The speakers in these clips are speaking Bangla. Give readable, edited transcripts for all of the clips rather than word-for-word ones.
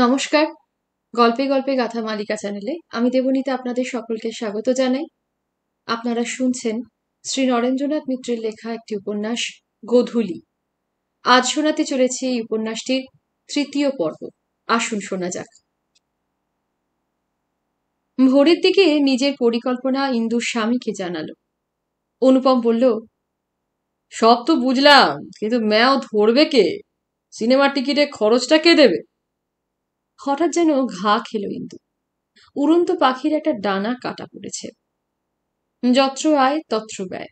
নমস্কার, গল্পে গল্পে গাথা মালিকা চ্যানেলে আমি দেবনীতা আপনাদের সকলকে স্বাগত জানাই। আপনারা শুনছেন শ্রী নরেন্দ্রনাথ মিত্রের লেখা একটি উপন্যাস গোধূলি। আজ শোনাতে চলেছি এই উপন্যাসটির তৃতীয় পর্ব। আসুন শোনা যাক। ভোরের দিকে নিজের পরিকল্পনা ইন্দুর স্বামীকে জানালো। অনুপম বলল, সব তো বুঝলাম, কিন্তু ম্যাও ধরবে কে? সিনেমার টিকিটে খরচটা কে দেবে? হঠাৎ যেন ঘা খেল ইন্দু। উড়ন্ত পাখির একটা ডানা কাটা পড়েছে। যত্র আয় তত্র ব্যয়,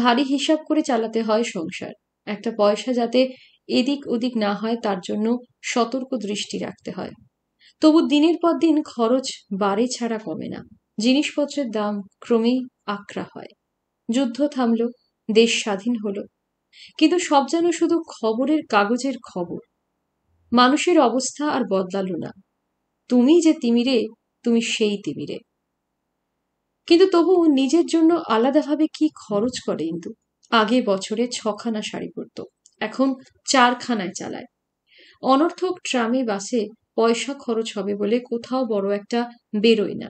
ভারী হিসাব করে চালাতে হয় সংসার। একটা পয়সা যাতে এদিক ওদিক না হয় তার জন্য সতর্ক দৃষ্টি রাখতে হয়। তবু দিনের পর দিন খরচ বাড়ে ছাড়া কমে না। জিনিসপত্রের দাম ক্রমেই আকরা হয়। যুদ্ধ থামল, দেশ স্বাধীন হলো, কিন্তু সব যেন শুধু খবরের কাগজের খবর। মানুষের অবস্থা আর বদলালো না। তুমি যে তিমিরে, তুমি সেই তিমিরে। কিন্তু তবু নিজের জন্য আলাদাভাবে কি খরচ করে ইন্দু। আগে বছরে 6খানা শাড়ি পরত, এখন 4খানায় চালায়। অনর্থক ট্রামে বাসে পয়সা খরচ হবে বলে কোথাও বড় একটা বেরোয় না।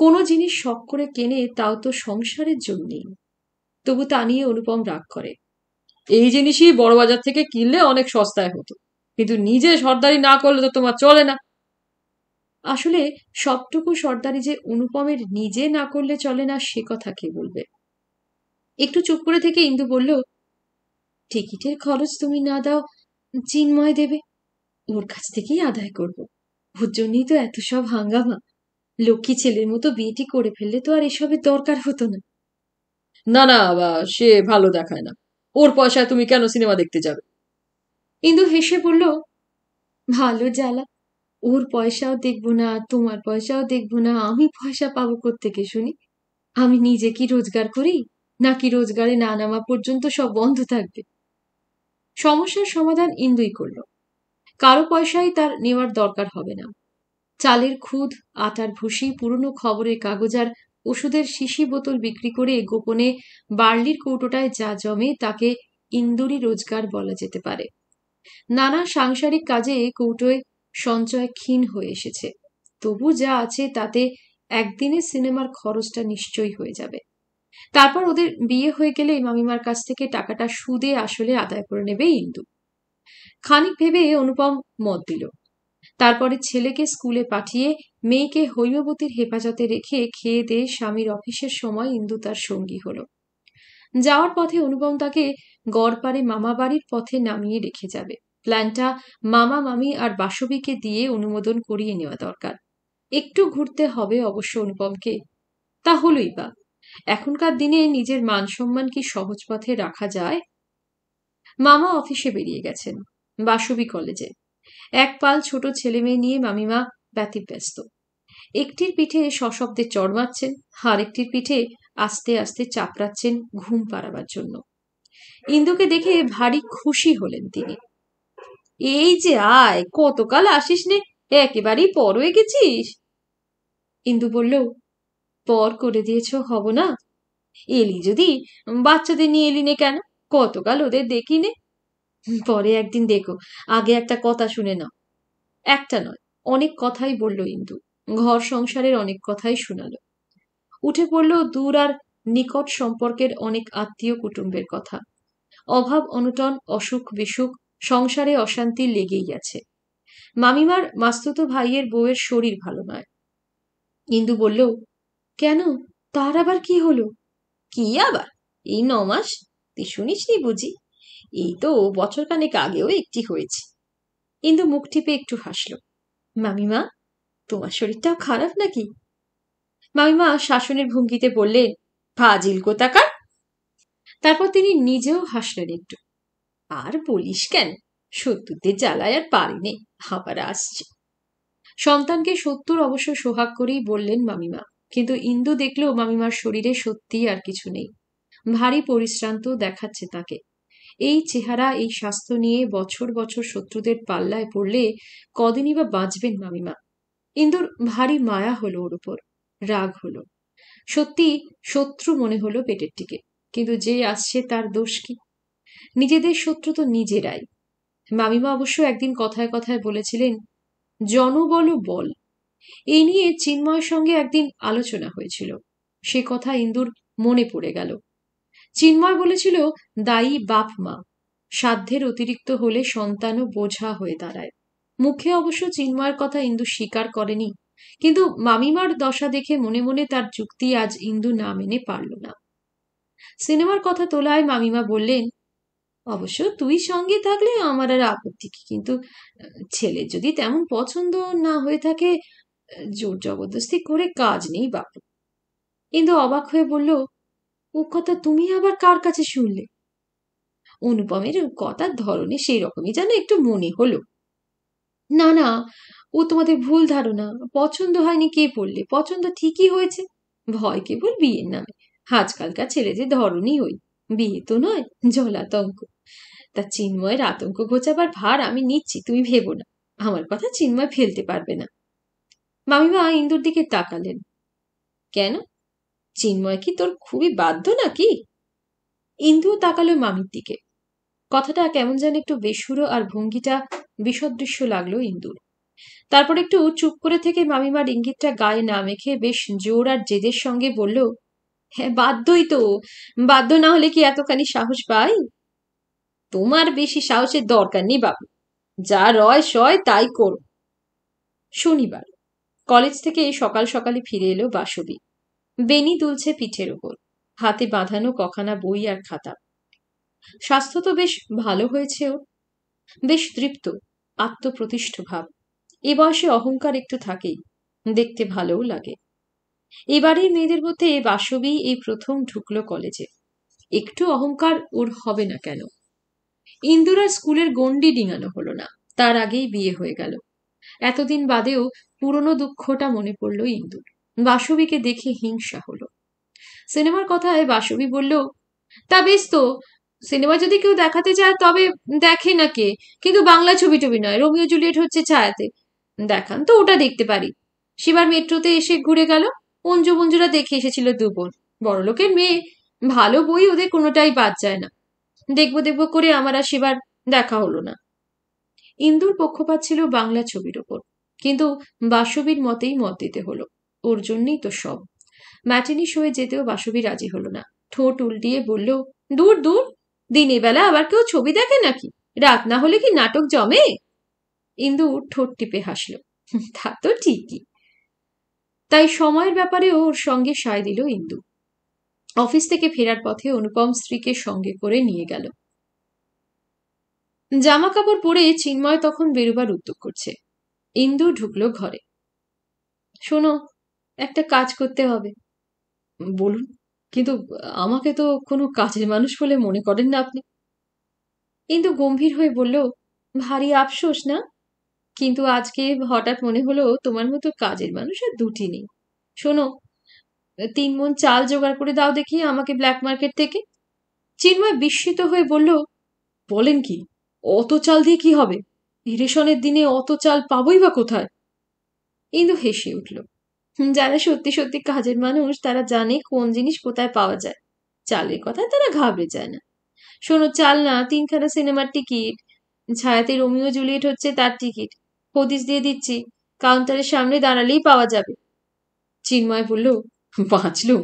কোনো জিনিস শখ করে কেনে, তাও তো সংসারের জন্যেই। তবু তা নিয়ে অনুপম রাগ করে। এই জিনিসই বড় বাজার থেকে কিনলে অনেক সস্তায় হতো, কিন্তু নিজে সর্দারি না করলে তো তোমার চলে না। আসলে সবটুকু সর্দারি যে অনুপমের নিজে না করলে চলে না, সে কথা কে বলবে? একটু চুপ করে থেকে ইন্দু বলল, টিকিটের খরচ তুমি না দাও, চিন্ময় দেবে, ওর কাছ থেকেই আদায় করব। ওর জন্যই তো এত সব হাঙ্গামা। লক্ষ্মী ছেলের মতো বিয়েটি করে ফেললে তো আর এসবের দরকার হতো না। না না, সে ভালো দেখায় না। ওর পয়সায় তুমি কেন সিনেমা দেখতে যাবে? ইন্দু হেসে বলল, ভালো জ্বালা, ওর পয়সাও দেখবো না, তোমার পয়সাও দেখবো না, আমি পয়সা পাবো কোত্থেকে শুনি? আমি নিজে কি রোজগার করি, নাকি রোজগারে না নামা পর্যন্ত সব বন্ধ থাকবে? সমস্যার সমাধান ইন্দুই করল। কারো পয়সাই তার নেওয়ার দরকার হবে না। চালের খুদ, আটার ভুসি, পুরনো খবরের কাগজ আর ওষুধের শিশি বোতল বিক্রি করে গোপনে বার্লির কৌটোটায় যা জমে তাকে ইন্দুরি রোজগার বলা যেতে পারে। নানা সাংসারিক কাজে কৌটোয় সঞ্চয় ক্ষীণ হয়ে এসেছে। তবু যা আছে তাতে একদিনে সিনেমার খরচটা নিশ্চয়ই হয়ে যাবে। তারপর ওদের বিয়ে হয়ে গেলে মামিমার কাছ থেকে টাকাটা সুদে আসলে আদায় করে নেবে ইন্দু। খানিক ভেবে অনুপম মত দিল। তারপরে ছেলেকে স্কুলে পাঠিয়ে মেয়েকে হৈমবতীর হেফাজতে রেখে খেয়ে দিয়ে স্বামীর অফিসের সময় ইন্দু তার সঙ্গী হলো। যাওয়ার পথে অনুপম তাকে গড়পাড়ে মামা বাড়ির পথে নামিয়ে রেখে যাবে। প্ল্যানটা মামা, মামি আর বাসবীকে দিয়ে অনুমোদন করিয়ে নেওয়া দরকার। একটু ঘুরতে হবে অবশ্য অনুপমকে। তা হলোই বা, এখনকার দিনে নিজের মান সম্মান কি সহজ পথে রাখা যায়? মামা অফিসে বেরিয়ে গেছেন, বাসবী কলেজে। এক পাল ছোট ছেলে মেয়ে নিয়ে মামিমা ব্যতিব্যস্ত। একটির পিঠে সশব্দে চড় মারছেন, আর একটির পিঠে আস্তে আস্তে চাপড়াচ্ছেন ঘুম পাড়াবার জন্য। ইন্দুকে দেখে ভারী খুশি হলেন তিনি। এই যে আয়, কতকাল আসিস নে, একেবারেই পর হয়ে গেছিস। ইন্দু বলল, পর করে দিয়েছ হব না? এলি যদি, বাচ্চাদের নিয়ে এলি নে কেন? কতকাল ওদের দেখি নে। পরে একদিন দেখো, আগে একটা কথা শুনে নাও। একটা নয়, অনেক কথাই বলল ইন্দু। ঘর সংসারের অনেক কথাই শোনালো। উঠে পড়ল দূর আর নিকট সম্পর্কের অনেক আত্মীয় কুটুম্বের কথা। অভাব অনটন, অসুখ বিসুখ, সংসারে অশান্তি লেগেই আছে। মামিমার মাস্তুতো ভাইয়ের বউয়ের শরীর ভালো নয়। ইন্দু বলল, কেন, তার আবার কি হলো? কি আবার, এই 9 মাস তুই শুনিসনি বুঝি? এই তো বছরখানেক আগেও একটি হয়েছে। ইন্দু মুখ টিপে একটু হাসল। মামিমা, তোমার শরীরটাও খারাপ নাকি? মামিমা শাসনের ভঙ্গিতে বললেন, ফাজিল কোথাকার। তারপর তিনি নিজেও হাসলেন একটু। আর বলিস কেন, শত্রুতে জ্বালায় আর পারিনি, আবার আসছে। সন্তানকে শত্রুর অবশ্য সোহাগ করেই বললেন মামিমা। কিন্তু ইন্দু দেখলো মামিমার শরীরে সত্যি আর কিছু নেই। ভারী পরিশ্রান্ত দেখাচ্ছে তাকে। এই চেহারা, এই স্বাস্থ্য নিয়ে বছর বছর শত্রুদের পাল্লায় পড়লে কদিনই বা বাঁচবেন মামিমা। ইন্দুর ভারী মায়া হলো ওর উপর, রাগ হলো। সত্যি শত্রু মনে হলো পেটের টিকে। কিন্তু যে আসছে তার দোষ কি? নিজেদের শত্রু তো নিজেরাই। মামিমা অবশ্য একদিন কথায় কথায় বলেছিলেন, জনবল বল এই নিয়ে চিন্ময়ের সঙ্গে একদিন আলোচনা হয়েছিল। সে কথা ইন্দুর মনে পড়ে গেল। চিন্ময় বলেছিল, দায়ী বাপ মা সাধ্যের অতিরিক্ত হলে সন্তানও বোঝা হয়ে দাঁড়ায়। মুখে অবশ্য চিন্ময়ের কথা ইন্দু স্বীকার করেনি, কিন্তু মামিমার দশা দেখে মনে মনে তার যুক্তি আজ ইন্দু না মেনে পারল না। সিনেমার কথা তোলায় মামিমা বললেন, অবশ্য তুই সঙ্গে থাকলে আমার আর আপত্তি কি, কিন্তু ছেলে যদি তেমন পছন্দ না হয়ে থাকে জোর জবরদস্তি করে কাজ নেই বাপু। ইন্দু অবাক হয়ে বলল, ও কথা তুমি আবার কার কাছে শুনলে? অনুপমের কথার ধরনে সেই রকমই যেন একটু মনে হলো। না না, ও তোমাদের ভুল ধারণা, পছন্দ হয়নি কে বললে, পছন্দ ঠিকই হয়েছে, ভয় কেবল বিয়ের নামে। আজকালকার ছেলেদের ধরনই ওই, বিয়ে তো নয় জলাতঙ্ক। তা চিন্ময়ের আতঙ্ক ঘোচাবার ভার আমি নিচ্ছি, তুমি ভেবো না, আমার কথা চিন্ময় ফেলতে পারবে না। মামিমা ইন্দুর দিকে তাকালেন। কেন, চিন্ময় কি তোর খুবই বাধ্য নাকি? ইন্দুও তাকালো মামির দিকে। কথাটা কেমন যেন একটু বেসুরো আর ভঙ্গিটা বিষদৃশ্য লাগলো ইন্দুর। তারপর একটু চুপ করে থেকে মামিমার ইঙ্গিতটা গায়ে না মেখে বেশ জোর আর জেদের সঙ্গে বলল, হ্যাঁ বাধ্যই তো, বাধ্য না হলে কি এতখানি সাহস পাই? তোমার বেশি সাহসের দরকার নেই বাবু, যা রয় সয় তাই করো। শনিবার কলেজ থেকে সকাল সকালে ফিরে এলো বাসবী। বেনি দুলছে পিঠের ওপর, হাতে বাঁধানো কখানা বই আর খাতা। স্বাস্থ্য তো বেশ ভালো হয়েছে ওর, বেশ তৃপ্ত, আত্মপ্রতিষ্ঠ ভাব। এ বয়সে অহংকার একটু থাকেই, দেখতে ভালোও লাগে। এবারের মেয়েদের মধ্যে বাসবী এই প্রথম ঢুকলো কলেজে। একটু অহংকার ওর হবে না কেন? ইন্দুরা স্কুলের গণ্ডি ডিঙানো হলো না, তার আগেই বিয়ে হয়ে গেল। এতদিন বাদেও পুরনো দুঃখটা মনে পড়লো ইন্দুর। বাসবীকে দেখে হিংসা হলো। সিনেমার কথায় বাসবী বলল, তা বেশ তো, সিনেমা যদি কেউ দেখাতে চায় তবে দেখে না কে, কিন্তু বাংলা ছবি টবি নয়, রোমিও জুলিয়েট হচ্ছে ছায়াতে, দেখান তো ওটা দেখতে পারি। সেবার মেট্রোতে এসে ঘুরে গেল, অঞ্জু মঞ্জুরা দেখে এসেছিল দুবোন, বড়লোকের মেয়ে, ভালো বই ওদের কোনোটাই বাদ যায় না। দেখবো দেখবো করে আমার আর সেবার দেখা হলো না। ইন্দুর পক্ষপাত ছিল বাংলা ছবির ওপর, কিন্তু বাসবীর মতেই মত দিতে হলো, ওর জন্যই তো সব। ম্যাটিনি শোয়ে যেতেও বাসবী রাজি হলো না, ঠোঁট উল্টিয়ে বলল, দূর দূর, দিনের বেলা আবার কেউ ছবি দেখে নাকি, রাত না হলে কি নাটক জমে? ইন্দু ঠোঁট টিপে হাসল, তা তো ঠিকই। তাই সময়ের ব্যাপারে ওর সঙ্গে সায় দিল ইন্দু। অফিস থেকে ফেরার পথে অনুপম স্ত্রীকে সঙ্গে করে নিয়ে গেল। জামা কাপড় পরে চিন্ময় তখন বেরোবার উদ্যোগ করছে। ইন্দু ঢুকলো ঘরে। শোনো, একটা কাজ করতে হবে। বলুন। কিন্তু আমাকে তো কোনো কাজের মানুষ বলে মনে করেন না আপনি। ইন্দু গম্ভীর হয়ে বলল, ভারী আফসোস না, কিন্তু আজকে হঠাৎ মনে হলো তোমার মতো কাজের মানুষ আর দুটি নেই। শোনো, 3 মণ চাল জোগাড় করে দাও দেখি আমাকে ব্ল্যাক মার্কেট থেকে। চিন্ময় বিস্মিত হয়ে বলল, বলেন কি, অত চাল দিয়ে কি হবে? রেশনের দিনে অত চাল পাবোই বা কোথায়? ইন্দু হেসে উঠল। যারা সত্যি সত্যি কাজের মানুষ তারা জানে কোন জিনিস কোথায় পাওয়া যায়, চালের কথায় তারা ঘাবড়ে যায় না। শোনো, চাল না, 3খানা সিনেমার টিকিট, ছায়াতে রোমিও জুলিয়েট হচ্ছে তার টিকিট, হদিস দিয়ে দিচ্ছি, কাউন্টারের সামনে দাঁড়ালেই পাওয়া যাবে। চিন্ময় বলল, বাঁচলুম,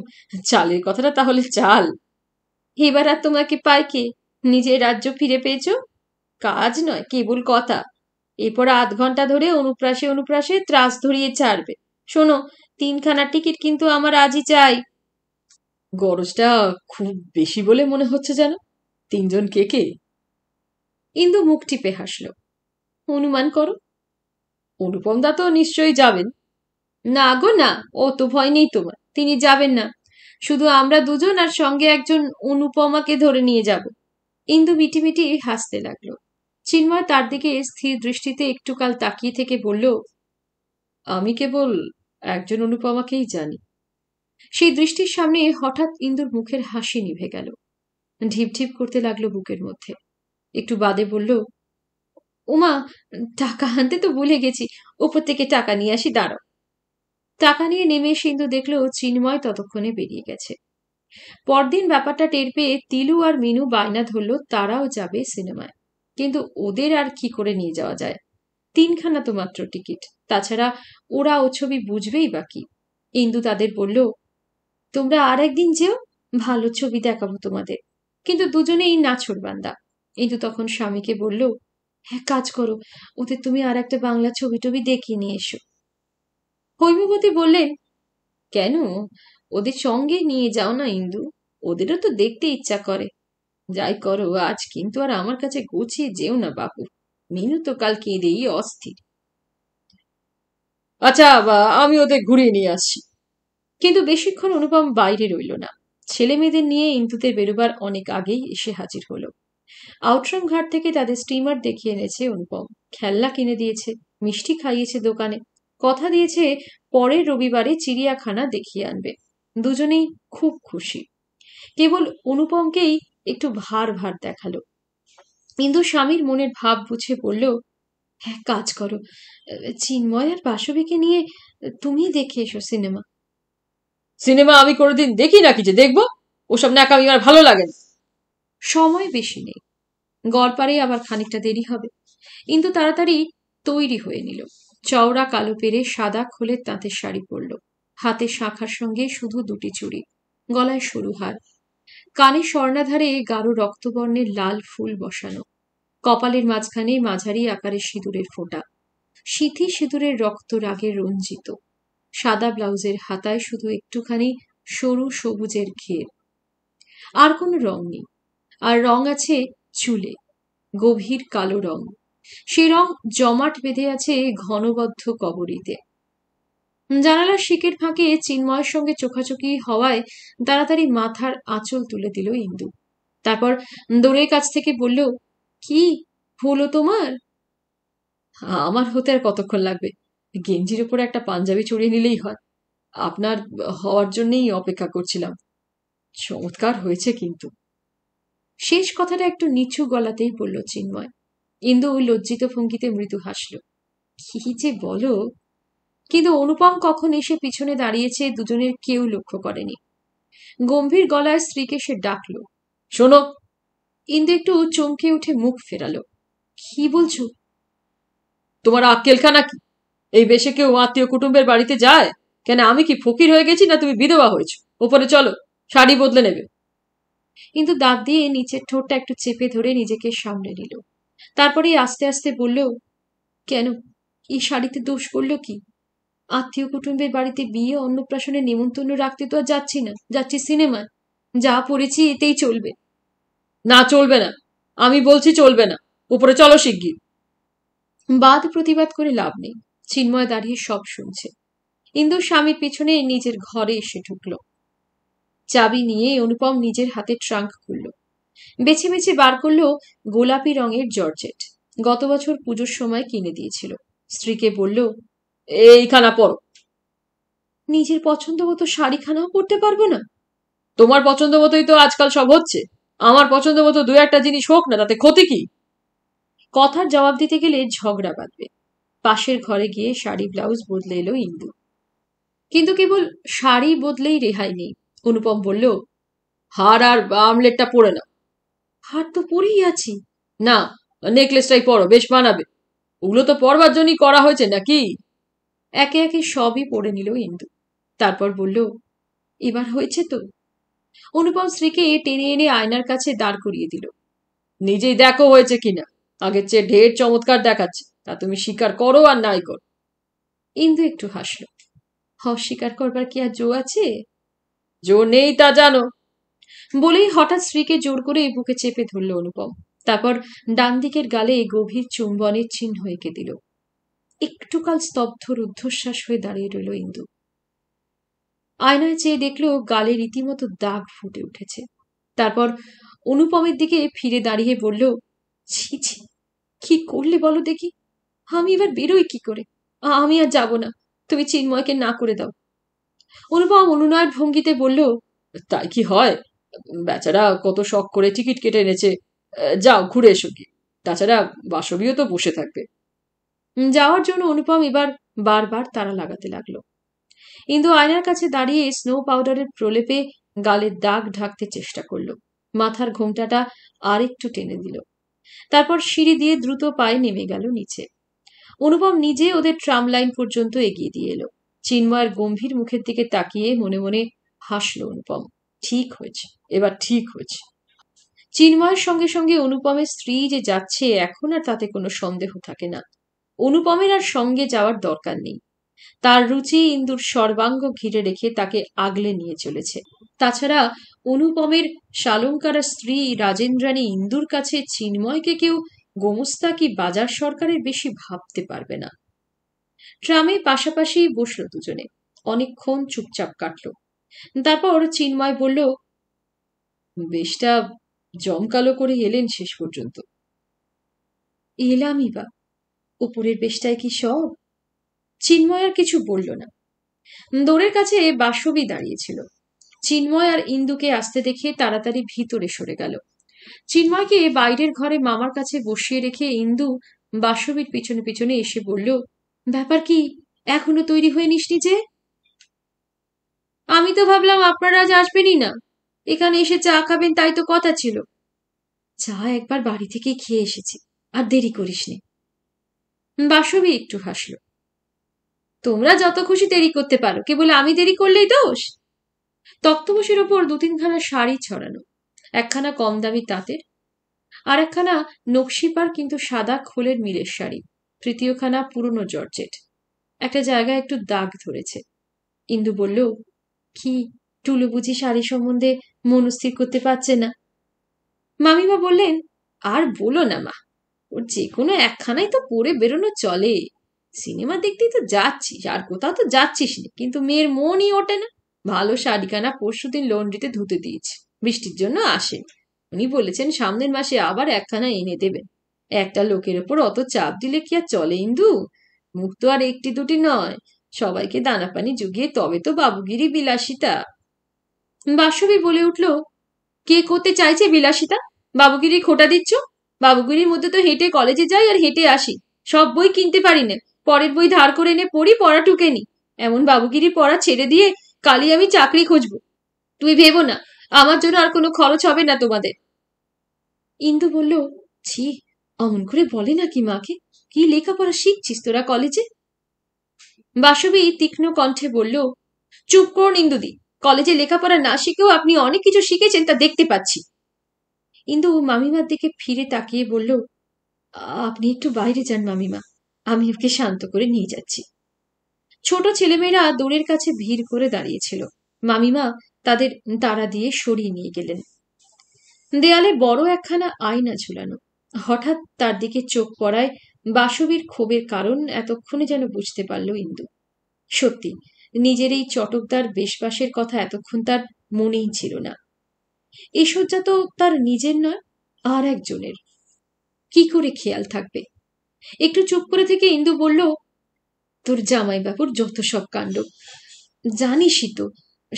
চালের কথাটা তাহলে চাল। এবার আর তোমাকে পায় কে? নিজের রাজ্য ফিরে পেয়েছ, কাজ নয় কেবল কথা। এরপর আধ ঘন্টা ধরে অনুপ্রাসে অনুপ্রাসে ত্রাস ধরিয়ে ছাড়বে। শোনো, 3খানা টিকিট কিন্তু আমার আজই চাই। গরজটা খুব বেশি বলে মনে হচ্ছে যেন। 3জন কে কে? ইন্দু মুখ টিপে হাসল। অনুমান করো। অনুপম দা তো নিশ্চয়ই যাবেন। না গো না, অত ভয় নেই তোমার, তিনি যাবেন না। শুধু আমরা 2জন আর সঙ্গে একজন অনুপমাকে ধরে নিয়ে যাব। ইন্দু মিটিমিটি হাসতে লাগলো। চিন্ময় তার দিকে স্থির দৃষ্টিতে একটু কাল তাকিয়ে থেকে বলল, আমি কেবল একজন অনুপমাকেই জানি। সেই দৃষ্টির সামনে হঠাৎ ইন্দুর মুখের হাসি নিভে গেল, ঢিপঢিপ করতে লাগলো বুকের মধ্যে। একটু বাদে বলল, ওমা, টাকা আনতে তো ভুলে গেছি, ওপর থেকে টাকা নিয়ে আসি, দাঁড়াও। টাকা নিয়ে নেমে ইন্দু দেখলো চিন্ময় ততক্ষণে বেরিয়ে গেছে। পরদিন ব্যাপারটা টের পেয়ে তিলু আর মিনু বায়না ধরল তারাও যাবে সিনেমায়, কিন্তু ওদের আর কি করে নিয়ে যাওয়া যায়। তিনখানা তো মাত্র টিকিট, তাছাড়া ওরা ও ছবি বুঝবেই বাকি। ইন্দু তাদের বলল, তোমরা আর একদিন যেও, ভালো ছবি দেখাবো তোমাদের। কিন্তু দুজনেই নাছোড় বান্দা। ইন্দু তখন স্বামীকে বলল, হ্যাঁ কাজ করো, ওদের তুমি আর একটা বাংলা ছবি টবি দেখিয়ে নিয়ে এসো। হৈমবতী বললেন, কেন, ওদের সঙ্গে নিয়ে যাও না ইন্দু, ওদেরও তো দেখতে ইচ্ছা করে। যাই করো আজ কিন্তু আর আমার কাছে গুছিয়ে যেও না বাপু, মিনু তো কাল কেঁদেই অস্থির। আচ্ছা আমি ওদের ঘুরিয়ে নিয়ে আসছি। কিন্তু বেশিক্ষণ অনুপম বাইরে রইল না, ছেলে মেয়েদের নিয়ে ইন্দুতে বেরোবার অনেক আগেই এসে হাজির হলো। আউটরাম ঘাট থেকে তাদের স্টিমার দেখিয়ে এনেছে অনুপম, খেলনা কিনে দিয়েছে, মিষ্টি খাইয়েছে দোকানে, কথা দিয়েছে পরের রবিবারে চিড়িয়াখানা দেখিয়ে আনবে। দুজনেই খুব খুশি, কেবল অনুপমকেই একটু ভার ভার দেখালো। ইন্দু স্বামীর মনের ভাব বুঝে বলল, হ্যাঁ কাজ করো, চিন্ময় আর পাশবীকে নিয়ে তুমি দেখে এসো সিনেমা। সিনেমা আমি কোনোদিন দেখি নাকি যে দেখবো, ওসব নাকামি আমার ভালো লাগে না। সময় বেশি নেই, গড়পারে আবার খানিকটা দেরি হবে। ইন্দু তাড়াতাড়ি তৈরি হয়ে নিল, চওড়া কালো পেরে সাদা খোলের তাঁতের শাড়ি পরল, হাতে শাঁখার সঙ্গে শুধু দুটি চুড়ি, গলায় সরু হার, কানে স্বর্ণাধারে গাঢ় রক্তবর্ণের লাল ফুল বসানো, কপালের মাঝখানে মাঝারি আকারে সিঁদুরের ফোঁটা, সিঁথি সিঁদুরের রক্ত রাগে রঞ্জিত। সাদা ব্লাউজের হাতায় শুধু একটুখানি সরু সবুজের ঘের, আর কোনো রং নেই। আর রং আছে চুলে, গভীর কালো রং, সে রং জমাট বেঁধে আছে ঘনবদ্ধ কবরীতে। জানালার শিকের ফাঁকে চিন্ময়ের সঙ্গে চোখাচোখি হওয়ায় তাড়াতাড়ি মাথার আঁচল তুলে দিল ইন্দু। তারপর দোরের কাছ থেকে বলল, কি হলো তোমার? আমার হতে আর কতক্ষণ লাগবে, গেঞ্জির উপরে একটা পাঞ্জাবি চড়িয়ে নিলেই হয়। আপনার হওয়ার জন্যেই অপেক্ষা করছিলাম। চমৎকার হয়েছে কিন্তু। শেষ কথাটা একটু নিচু গলাতেই বলল চিন্ময়। ইন্দু লজ্জিত ভঙ্গিতে মৃদু হাসল। কি যে বলো। কিন্তু অনুপম কখন এসে পিছনে দাঁড়িয়েছে দুজনের কেউ লক্ষ্য করেনি। গম্ভীর গলায় স্ত্রীকে সে ডাকল, শোনো। ইন্দু একটু চমকে উঠে মুখ ফেরালো। কি বলছো? তোমার আক্কেলখানা কি? এই বেশে কেউ আত্মীয় কুটুম্বের বাড়িতে যায়? কেন আমি কি ফকির হয়ে গেছি না তুমি বিধবা হয়েছ? ওপরে চলো, শাড়ি বদলে নেবে। কিন্তু দাঁত দিয়ে নিচের ঠোঁটটা একটু চেপে ধরে নিজেকে সামনে নিল। তারপরে আস্তে আস্তে বলল, কেন, এই শাড়িতে দোষ করলো কি? আত্মীয় কুটুম্বের বাড়িতে বিয়ে অন্নপ্রাশনে নেমন্তন্ন রাখতে তো আর যাচ্ছি না, যাচ্ছি সিনেমায়। যা পড়েছি এতেই চলবে। না, চলবে না, আমি বলছি চলবে না। উপরে চলো শিগগির। বাদ প্রতিবাদ করে লাভ নেই, চিন্ময় দাঁড়িয়ে সব শুনছে। ইন্দু স্বামীর পিছনে নিজের ঘরে এসে ঢুকল। চাবি নিয়ে অনুপম নিজের হাতে ট্রাঙ্ক খুলল, বেছে বেছে বার করল গোলাপি রঙের জর্জেট, গত বছর পুজোর সময় কিনে দিয়েছিল। স্ত্রীকে বলল, এইখানা পরো। নিজের পছন্দ মতো শাড়িখানাও পরতে পারবো না? তোমার পছন্দ মতোই তো আজকাল সব হচ্ছে। আমার পছন্দ মতো দু একটা জিনিস হোক না, তাতে ক্ষতি কি? কথার জবাব দিতে গেলে ঝগড়া বাঁধবে। পাশের ঘরে গিয়ে শাড়ি ব্লাউজ বদলে এলো ইন্দু। কিন্তু কেবল শাড়ি বদলেই রেহাই নেই। অনুপম বলল, হার আর আমলেটটা পরে না। হার তো পরেই আছি। না, নেকলেসটাই পরো, বেশ মানাবে। ওগুলো তো পরবার জন্যই করা হয়েছে নাকি? একে একে সবই পরে নিল ইন্দু। তারপর বলল, এবার হয়েছে তো। অনুপম স্ত্রীকে টেনে এনে আয়নার কাছে দাঁড় করিয়ে দিল। নিজেই দেখো হয়েছে কিনা, আগের চেয়ে ঢের চমৎকার দেখাচ্ছে। তা তুমি স্বীকার করো আর নাই করো। ইন্দু একটু হাসল। অস্বীকার করবার কি আর জো আছে? জোর নেই তা জানো। বলেই হঠাৎ স্ত্রীকে জোর করে বুকে চেপে ধরল অনুপম। তারপর ডান দিকের গালে গভীর চুম্বনের চিহ্ন এঁকে দিল। একটু কাল স্তব্ধ রুদ্ধশ্বাস হয়ে দাঁড়িয়ে রইল ইন্দু। আয়নায় চেয়ে দেখল গালে রীতিমতো দাগ ফুটে উঠেছে। তারপর অনুপমের দিকে ফিরে দাঁড়িয়ে বলল, ছি ছি, কি করলে বলো দেখি? আমি এবার বেরোই কি করে? আমি আর যাব না, তুমি চিন্ময়কে না করে দাও। অনুপম অনুনয়ের ভঙ্গিতে বলল, তাই কি হয়? বেচারা কত শখ করে টিকিট কেটে এনেছে, যাও ঘুরে এসো গিয়ে। তাছাড়া বাসবীও তো বসে থাকবে। যাওয়ার জন্য অনুপম এবার বারবার তাড়া লাগাতে লাগলো। ইন্দু আয়নার কাছে দাঁড়িয়ে স্নো পাউডারের প্রলেপে গালের দাগ ঢাকতে চেষ্টা করলো। মাথার ঘোমটাটা আরেকটু টেনে দিল। তারপর সিঁড়ি দিয়ে দ্রুত পায়ে নেমে গেল নিচে। অনুপম নিজে ওদের ট্রাম লাইন পর্যন্ত এগিয়ে দিয়ে এলো। চিন্ময়ের গম্ভীর মুখের দিকে তাকিয়ে মনে মনে হাসলো অনুপম। ঠিক হয়েছে, এবার ঠিক হয়েছে। চিন্ময়ের সঙ্গে সঙ্গে অনুপমের স্ত্রী যে যাচ্ছে এখন আর তাতে কোনো সন্দেহ থাকে না। অনুপমের আর সঙ্গে যাওয়ার দরকার নেই। তার রুচি ইন্দুর সর্বাঙ্গ ঘিরে রেখে তাকে আগলে নিয়ে চলেছে। তাছাড়া অনুপমের শালঙ্কারা স্ত্রী রাজেন্দ্রানী ইন্দুর কাছে চিন্ময়কে কেউ গোমস্তা কি বাজার সরকারের বেশি ভাবতে পারবে না। ট্রামে পাশাপাশি বসল দুজনে। অনেকক্ষণ চুপচাপ কাটল। তারপর চিন্ময় বলল, বেশটা জমকালো করে এলেন শেষ পর্যন্ত। এলামই বা, উপরের বেশটায় কি সব। চিন্ময় আর কিছু বলল না। দোরের কাছে বাসবী দাঁড়িয়েছিল। চিন্ময় আর ইন্দুকে আসতে দেখে তাড়াতাড়ি ভিতরে সরে গেল। চিন্ময়কে বাইরের ঘরে মামার কাছে বসিয়ে রেখে ইন্দু বাসবীর পিছনে পিছনে এসে বলল, ব্যাপার কি, এখনো তৈরি হয়ে নিস নিজে? আমি তো ভাবলাম আপনারা আজ আসবেনই না, এখানে এসে চা খাবেন তাই তো কথা ছিল। চা একবার বাড়ি থেকে খেয়ে এসেছি, আর দেরি করিস নে। বাসবী একটু হাসল। তোমরা যত খুশি দেরি করতে পারো, কেবল আমি দেরি করলেই দোষ? তক্তপোষের ওপর দু তিনখানা শাড়ি ছড়ানো, একখানা কম দামি তাঁতের, আর একখানা নকশিপার কিন্তু সাদা খোলের মিলের শাড়ি, তৃতীয়খানা পুরনো জর্জেট। একটা জায়গায় একটু দাগ ধরেছে। ইন্দু বলল, কি টুলু বুঝি শাড়ি সম্বন্ধে মনস্থির করতে পারছে না? মামিমা বললেন, আর বলো না মা, ওর যে কোনো একখানাই তো পরে বেরোনো চলে। সিনেমা দেখতেই তো যাচ্ছিস, আর কোথাও তো যাচ্ছিস না, কিন্তু মেয়ের মনই ওঠে না। ভালো শাড়িখানা পরশুদিন লন্ড্রিতে ধুতে দিয়েছি, বৃষ্টির জন্য আসেন। উনি বলেছেন সামনের মাসে আবার একখানা এনে দেবেন। একটা লোকের ওপর অত চাপ দিলে কি আর চলে ইন্দু? মুখ তো আর একটি দুটি নয়, সবাইকে দানা পানি জুগিয়ে তবে তো বাবুগিরি বিলাসিতা। বাসবী বলে উঠল, কে করতে চাইছে বিলাসিতা? বাবুগিরি খোটা দিচ্ছ? বাবুগিরির মধ্যে তো হেঁটে কলেজে যাই আর হেঁটে আসি, সব বই কিনতে পারি না, পরের বই ধার করে এনে পড়ি, পড়া টুকে নি। এমন বাবুগিরি পড়া ছেড়ে দিয়ে কালই আমি চাকরি খুঁজব। তুই ভেবো না আমার জন্য আর কোনো খরচ হবে না তোমাদের। ইন্দু বলল, ছি, অমন করে বলে নাকি মাকে? কি লেখাপড়া শিখছিস তোরা কলেজে? বাসবী তীক্ষ্ণ কণ্ঠে বলল, চুপ করুন ইন্দুদি, কলেজে লেখাপড়া না শিখেও আপনি অনেক কিছু শিখেছেন, তা দেখতে পাচ্ছি। ইন্দু মামিমার দিকে ফিরে তাকিয়ে বলল, আপনি একটু বাইরে যান মামিমা, আমি ওকে শান্ত করে নিয়ে যাচ্ছি। ছোট ছেলেমেয়েরা দোরের কাছে ভিড় করে দাঁড়িয়েছিল। মামিমা তাদের তাড়া দিয়ে সরিয়ে নিয়ে গেলেন। দেয়ালে বড় একখানা আয়না ঝুলানো। হঠাৎ তার দিকে চোখ পড়ায় বাসবীর ক্ষোভের কারণ এতক্ষণে যেন বুঝতে পারল ইন্দু। সত্যি, নিজের এই চটকদার বেশবাসের কথা এতক্ষণ তার মনেই ছিল না। এই শয্যা তো তার নিজের নয়, আর একজনের, কি করে খেয়াল থাকবে? একটু চুপ করে থেকে ইন্দু বলল, তোর জামাইবাবুর যত সব কাণ্ড। জানিসই তো,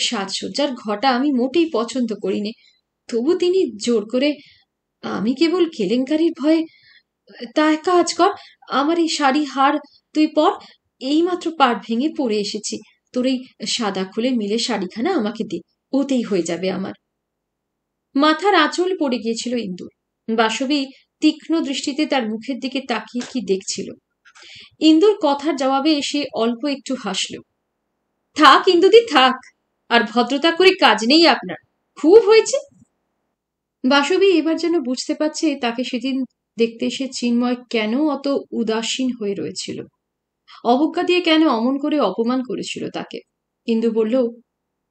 সাজসজ্জার ঘটা আমি মোটেই পছন্দ করিনে, তবু তিনি জোর করে। আমি কেবল কেলেঙ্কারির ভয়ে। তা এক কাজ কর, আমার এই শাড়ি হার তুই পর, এই মাত্র পাট ভেঙে পরে এসেছি, তোর এই সাদা খুলে মিলে শাড়িখানা আমাকে দে, ওতেই হয়ে যাবে আমার। মাথার আঁচল পড়ে গিয়েছিল ইন্দুর। বাসবী তীক্ষ্ণ দৃষ্টিতে তার মুখের দিকে তাকিয়ে কি দেখছিল। ইন্দুর কথার জবাবে এসে অল্প একটু হাসল। থাক ইন্দুদি থাক, আর ভদ্রতা করে কাজ নেই আপনার, খুব হয়েছে। বাসবী এবার যেন বুঝতে পারছে তাকে সেদিন দেখতে এসে চিন্ময় কেন অত উদাসীন হয়ে রয়েছিল, অবজ্ঞা দিয়ে কেন অমন করে অপমান করেছিল তাকে। ইন্দু বলল,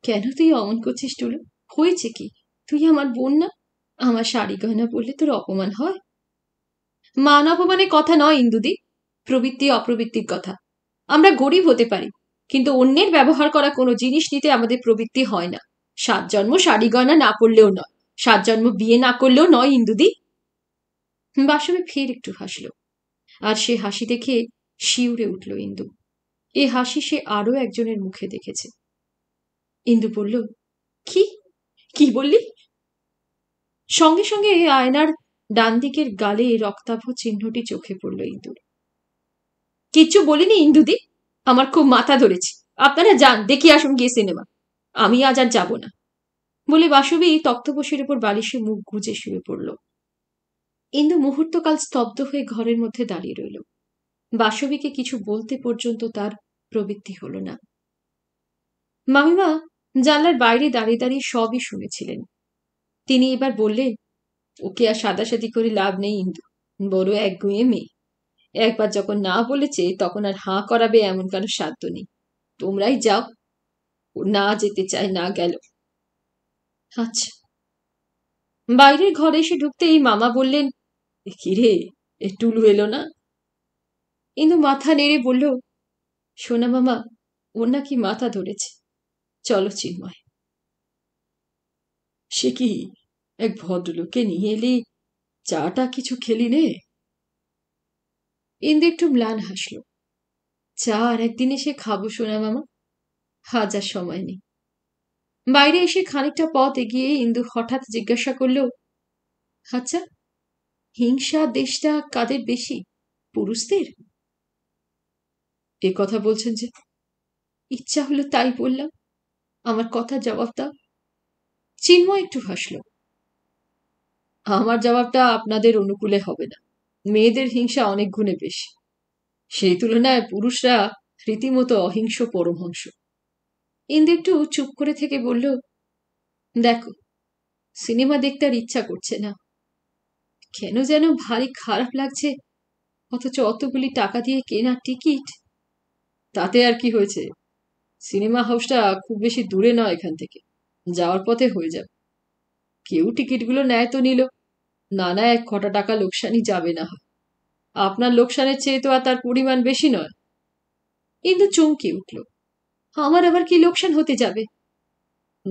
কেন তুই অমন করছিস টুলু? হয়েছে কি, তুই আমার বোন না? আমার শাড়ি গহনা পরলে তোর অপমান হয়? মান অপমানের কথা নয় ইন্দুদি, প্রবৃত্তি অপ্রবৃত্তির কথা। আমরা গরিব হতে পারি, কিন্তু অন্যের ব্যবহার করা কোনো জিনিস নিতে আমাদের প্রবৃত্তি হয় না। সাত জন্ম শাড়ি গয়না না পরলেও নয়, সাত জন্ম বিয়ে না করলেও নয় ইন্দুদি। বাসবে ফের একটু হাসল, আর সে হাসি দেখে শিউরে উঠল ইন্দু। এ হাসি সে আরো একজনের মুখে দেখেছে। ইন্দু বলল, কি কি বললি? সঙ্গে সঙ্গে আয়নার ডান দিকের গালে রক্তাভ চিহ্নটি চোখে পড়ল ইন্দুর। কিচ্ছু বলিনি ইন্দুদি, আমার খুব মাথা ধরেছে, আপনারা যান, দেখে আসুন গিয়ে সিনেমা, আমি আজ আর যাব না, বলে বাসবী তক্তপোষের উপর বালিশে মুখ গুজে শুয়ে পড়ল। ইন্দু মুহূর্তকাল স্তব্ধ হয়ে ঘরের মধ্যে দাঁড়িয়ে রইল। বাসবীকে কিছু বলতে পর্যন্ত তার প্রবৃত্তি হল না। মামিমা জানলার বাইরে দাঁড়িয়ে দাঁড়িয়ে সবই শুনেছিলেন। তিনি এবার বললেন, ওকে আর সাদাসাদি করে লাভ নেই ইন্দু, বড় একগুঁয়ে মেয়ে। একবার যখন না বলেছে তখন আর হাঁ করাবে এমন কারো সাধ্য নেই। তোমরাই যাও, না যেতে চায় না গেল। আচ্ছা। বাইরের ঘরে এসে ঢুকতেই মামা বললেন, কি রে এ টুলু এলো না? ইন্দু মাথা নেড়ে বলল, সোনা মামা ওর নাকি মাথা ধরেছে। চলো চিন্ময়। সে কি, এক ভদ্রলোককে নিয়ে এলি, চাটা কিছু খেলি নে? ইন্দু একটু ম্লান হাসল। চা আর একদিন এসে খাবো সোনা মামা, হাজার সময় নেই। বাইরে এসে খানিকটা পথ এগিয়ে ইন্দু হঠাৎ জিজ্ঞাসা করল, আচ্ছা হিংসা দেশটা কাদের বেশি, পুরুষদের? এ কথা বলছেন যে? ইচ্ছা হলো তাই বললাম, আমার কথা জবাব দাও। চিন্ময় একটু হাসল। আমার জবাবটা আপনাদের অনুকূলে হবে না। মেয়েদের হিংসা অনেক গুণে বেশি, সেই তুলনায় পুরুষরা রীতিমতো অহিংস পরমহংস। ইন্দু একটু চুপ করে থেকে বলল, দেখো সিনেমা দেখতে আর ইচ্ছা করছে না, কেন যেন ভারী খারাপ লাগছে। অথচ অতগুলি টাকা দিয়ে কেনা টিকিট, তাতে আর কি হয়েছে? সিনেমা হাউসটা খুব বেশি দূরে নয়, এখান থেকে যাওয়ার পথে হয়ে যাবে। কেউ টিকিটগুলো নেয় তো নিল, না না এক কটা টাকা লোকসানই যাবে না হয়। আপনার লোকসানের চেয়ে তো আর তার পরিমাণ বেশি নয়। ইন্দু চমকে উঠল, আমার আবার কি লোকসান হতে যাবে?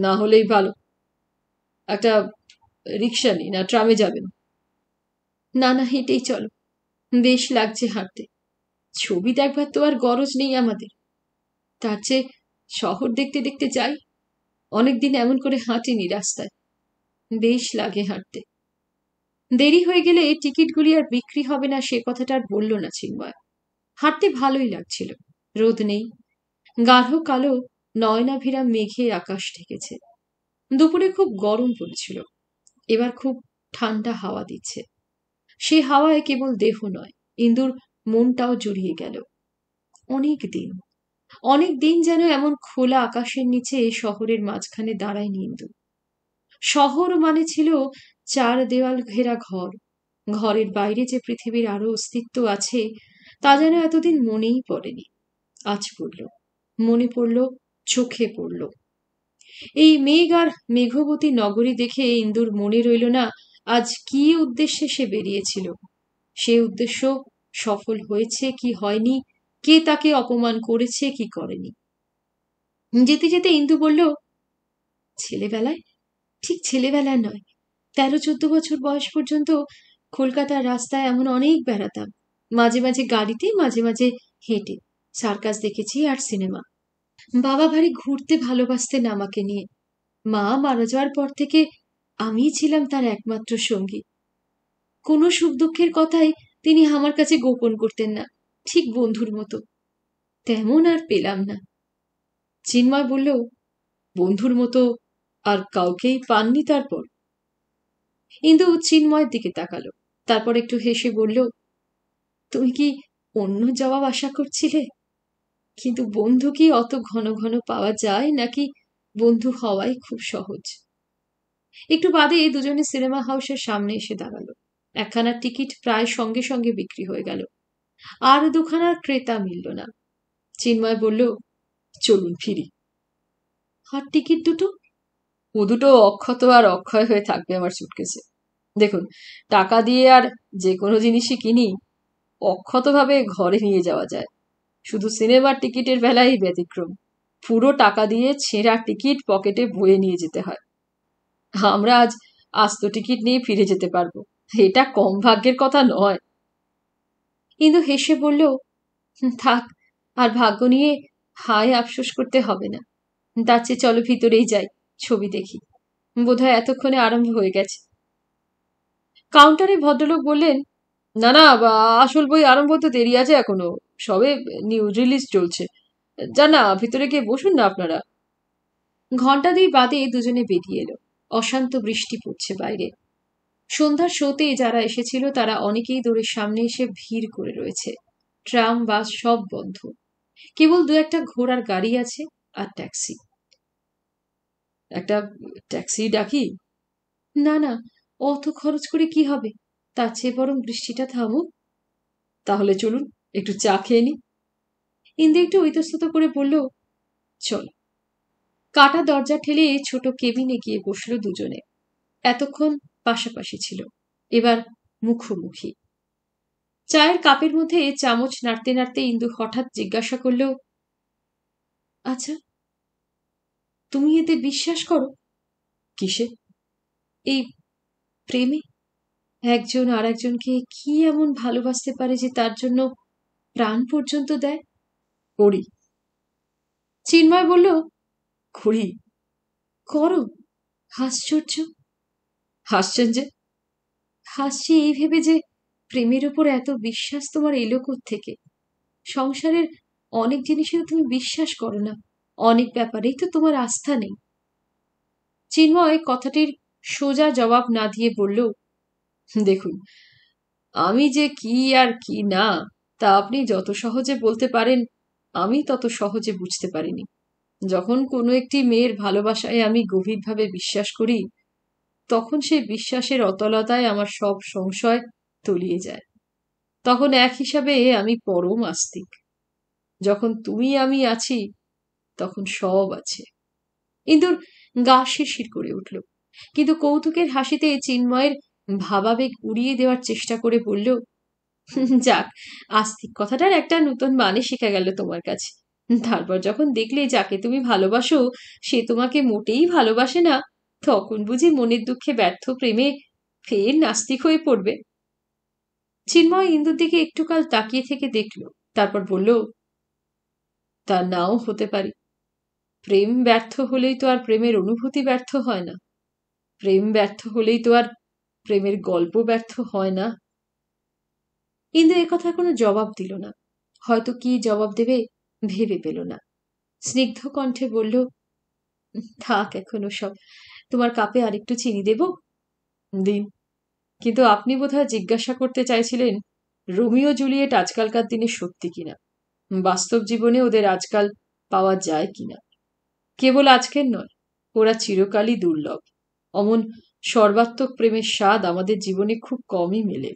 না হলেই ভালো, একটা রিক্সা নিন, না ট্রামে যাবেন? না না হেঁটেই চলো, বেশ লাগছে হাঁটতে। ছবি দেখবার তো আর গরজ নেই আমাদের, তার চেয়ে শহর দেখতে দেখতে যাই। অনেকদিন এমন করে হাঁটিনি রাস্তায়, বেশ লাগে হাঁটতে। দেরি হয়ে গেলে এই টিকিটগুলি আর বিক্রি হবে না, সে কথাটা আর বলল না চিন্ময়। হাঁটতে ভালোই লাগছিল, রোদ নেই, গাঢ় কালো নয়নাভিরাম মেঘে আকাশ ঢেকেছে। দুপুরে খুব গরম পড়েছিল, এবার খুব ঠান্ডা হাওয়া দিচ্ছে। সে হাওয়ায় কেবল দেহ নয়, ইন্দুর মনটাও জুড়িয়ে গেল। অনেক দিন যেন এমন খোলা আকাশের নিচে শহরের মাঝখানে দাঁড়ায়নি ইন্দু। শহর মানে ছিল চার দেওয়াল ঘেরা ঘর, ঘরের বাইরে যে পৃথিবীর আরো অস্তিত্ব আছে তা যেন এতদিন মনেই পড়েনি। আজ পড়ল, মনে পড়ল, চোখে পড়ল। এই মেঘ আর মেঘবতী নগরী দেখে ইন্দুর মনে রইল না আজ কি উদ্দেশ্যে সে বেরিয়েছিল। সে উদ্দেশ্য সফল হয়েছে কি হয়নি, কে তাকে অপমান করেছে কি করেনি। যেতে যেতে ইন্দু বলল, ছেলেবেলায়, ঠিক ছেলেবেলায় নয়, 13-14 বছর বয়স পর্যন্ত কলকাতার রাস্তায় এমন অনেক বেড়াতাম। মাঝে মাঝে গাড়িতে, মাঝে মাঝে হেঁটে সার্কাস দেখেছি আর সিনেমা। বাবা ভারী ঘুরতে ভালোবাসতেন আমাকে নিয়ে। মা মারা যাওয়ার পর থেকে আমি ছিলাম তার একমাত্র সঙ্গী। কোনো সুখ দুঃখের কথাই তিনি আমার কাছে গোপন করতেন না, ঠিক বন্ধুর মতো। তেমন আর পেলাম না। চিন্ময় বলল, বন্ধুর মতো আর কাউকেই পাননি তারপর? ইন্দু চিন্ময়ের দিকে তাকালো, তারপর একটু হেসে বলল, তুমি কি অন্য জবাব আশা করছিলে? কিন্তু বন্ধু কি অত ঘন ঘন পাওয়া যায়, নাকি বন্ধু হওয়াই খুব সহজ? একটু বাদে দুজনে সিনেমা হাউসের সামনে এসে দাঁড়ালো। একখানার টিকিট প্রায় সঙ্গে সঙ্গে বিক্রি হয়ে গেল, আর দুখানার ক্রেতা মিলল না। চিন্ময় বলল, চলুন ফিরি। আর টিকিট দুটো? ও দুটো অক্ষত আর অক্ষয় হয়ে থাকবে আমার সুটকেসে। দেখুন, টাকা দিয়ে আর যে কোনো জিনিসই কিনি অক্ষতভাবে ঘরে নিয়ে যাওয়া যায়, শুধু সিনেমার টিকিটের বেলায় ব্যতিক্রম। পুরো টাকা দিয়ে ছেঁড়া টিকিট পকেটে বয়ে নিয়ে যেতে হয়। আমরা আজ আস্ত টিকিট নিয়ে ফিরে যেতে পারবো, এটা কম ভাগ্যের কথা নয়। ইন্দু হেসে বলল, থাক, আর ভাগ্য নিয়ে হায় আফসোস করতে হবে না। তার চেয়ে চলো ভিতরেই যাই, ছবি দেখি। বোধহয় এতক্ষণে আরম্ভ হয়ে গেছে। কাউন্টারে ভদ্রলোক বললেন, না না, আসল বই আরম্ভ তো দেরি আছে এখনো, সবে নিউ রিলিজ চলছে। জানা ভিতরে গিয়ে বসুন না আপনারা। ঘন্টা দুই বাদে দুজনে বেরিয়ে এলো। অশান্ত বৃষ্টি পড়ছে বাইরে। সন্ধ্যার শোতে যারা এসেছিল তারা অনেকেই দূরের সামনে এসে ভিড় করে রয়েছে। ট্রাম বাস সব বন্ধ, কেবল দু একটা ঘোড়ার গাড়ি আছে আর ট্যাক্সি। একটা ট্যাক্সি ডাকি? না না, অত খরচ করে কি হবে, তার চেয়ে বরং বৃষ্টিটা থামুক। তাহলে চলুন একটু চা খেয়ে নি। ইন্দ্র একটু ইতস্তত করে বলল, চল। কাটা দরজা ঠেলে ছোট কেবিনে গিয়ে বসল দুজনে। এতক্ষণ পাশাপাশি ছিল, এবার মুখোমুখি। চায়ের কাপের মধ্যে চামচ নাড়তে নাড়তে ইন্দু হঠাৎ জিজ্ঞাসা করল, আচ্ছা তুমি এতে বিশ্বাস করো? কিসে? এই প্রেমে একজন আর একজনকে কি এমন ভালোবাসতে পারে যে তার জন্য প্রাণ পর্যন্ত দেয়? করি। চিন্ময় বলল, করি? করো? আশ্চর্য। হাসছেন যে? হাসছি এই ভেবে যে প্রেমের ওপর এত বিশ্বাস তোমার এলো কোত্থেকে। সংসারের অনেক জিনিসেও তুমি বিশ্বাস করো না, অনেক ব্যাপারেই তো তোমার আস্থা নেই। চিন্ময় কথাটির সোজা জবাব না দিয়ে বলল, দেখুন আমি যে কি আর কি না তা আপনি যত সহজে বলতে পারেন আমি তত সহজে বুঝতে পারিনি। যখন কোনো একটি মেয়ের ভালোবাসায় আমি গভীরভাবে বিশ্বাস করি তখন সেই বিশ্বাসের অতলতায় আমার সব সংশয় তলিয়ে যায়, তখন এক হিসাবে আমি পরম আস্তিক। যখন তুমি আমি আছি তখন সব আছে। ইন্দুর গা শিরশির করে উঠল, কিন্তু কৌতুকের হাসিতে চিন্ময়ের ভাবাবেগ উড়িয়ে দেওয়ার চেষ্টা করে বলল, যাক আস্তিক কথাটার একটা নতুন মানে শেখা গেল তোমার কাছে। তারপর যখন দেখলে যাকে তুমি ভালোবাসো সে তোমাকে মোটেই ভালোবাসে না, তখন বুঝি মনের দুঃখে ব্যর্থ প্রেমে ফের নাস্তিক হয়ে পড়বে। চিন্ময় ইন্দুর দিকে একটু কাল তাকিয়ে থেকে দেখল, তারপর বলল, তা নাও হতে পারি। প্রেম ব্যর্থ হলেই তো আর প্রেমের অনুভূতি ব্যর্থ হয় না, প্রেম ব্যর্থ হলেই তো আর প্রেমের গল্প ব্যর্থ হয় না। ইন্দু একথার কোনো জবাব দিল না, হয়তো কি জবাব দেবে ভেবে পেল না। স্নিগ্ধ কণ্ঠে বলল, থাক এখনো সব, তোমার কাপে আর একটু চিনি দেব? দিন। কিন্তু আপনি বোধহয় জিজ্ঞাসা করতে চাইছিলেন রোমিও জুলিয়েট আজকালকার দিনে সত্যি কিনা, বাস্তব জীবনে ওদের আজকাল পাওয়া যায় কিনা। কেবল আজকের নয়, ওরা চিরকালই দুর্লভ। অমন সর্বাত্মক প্রেমের স্বাদ আমাদের জীবনে খুব কমই মেলে,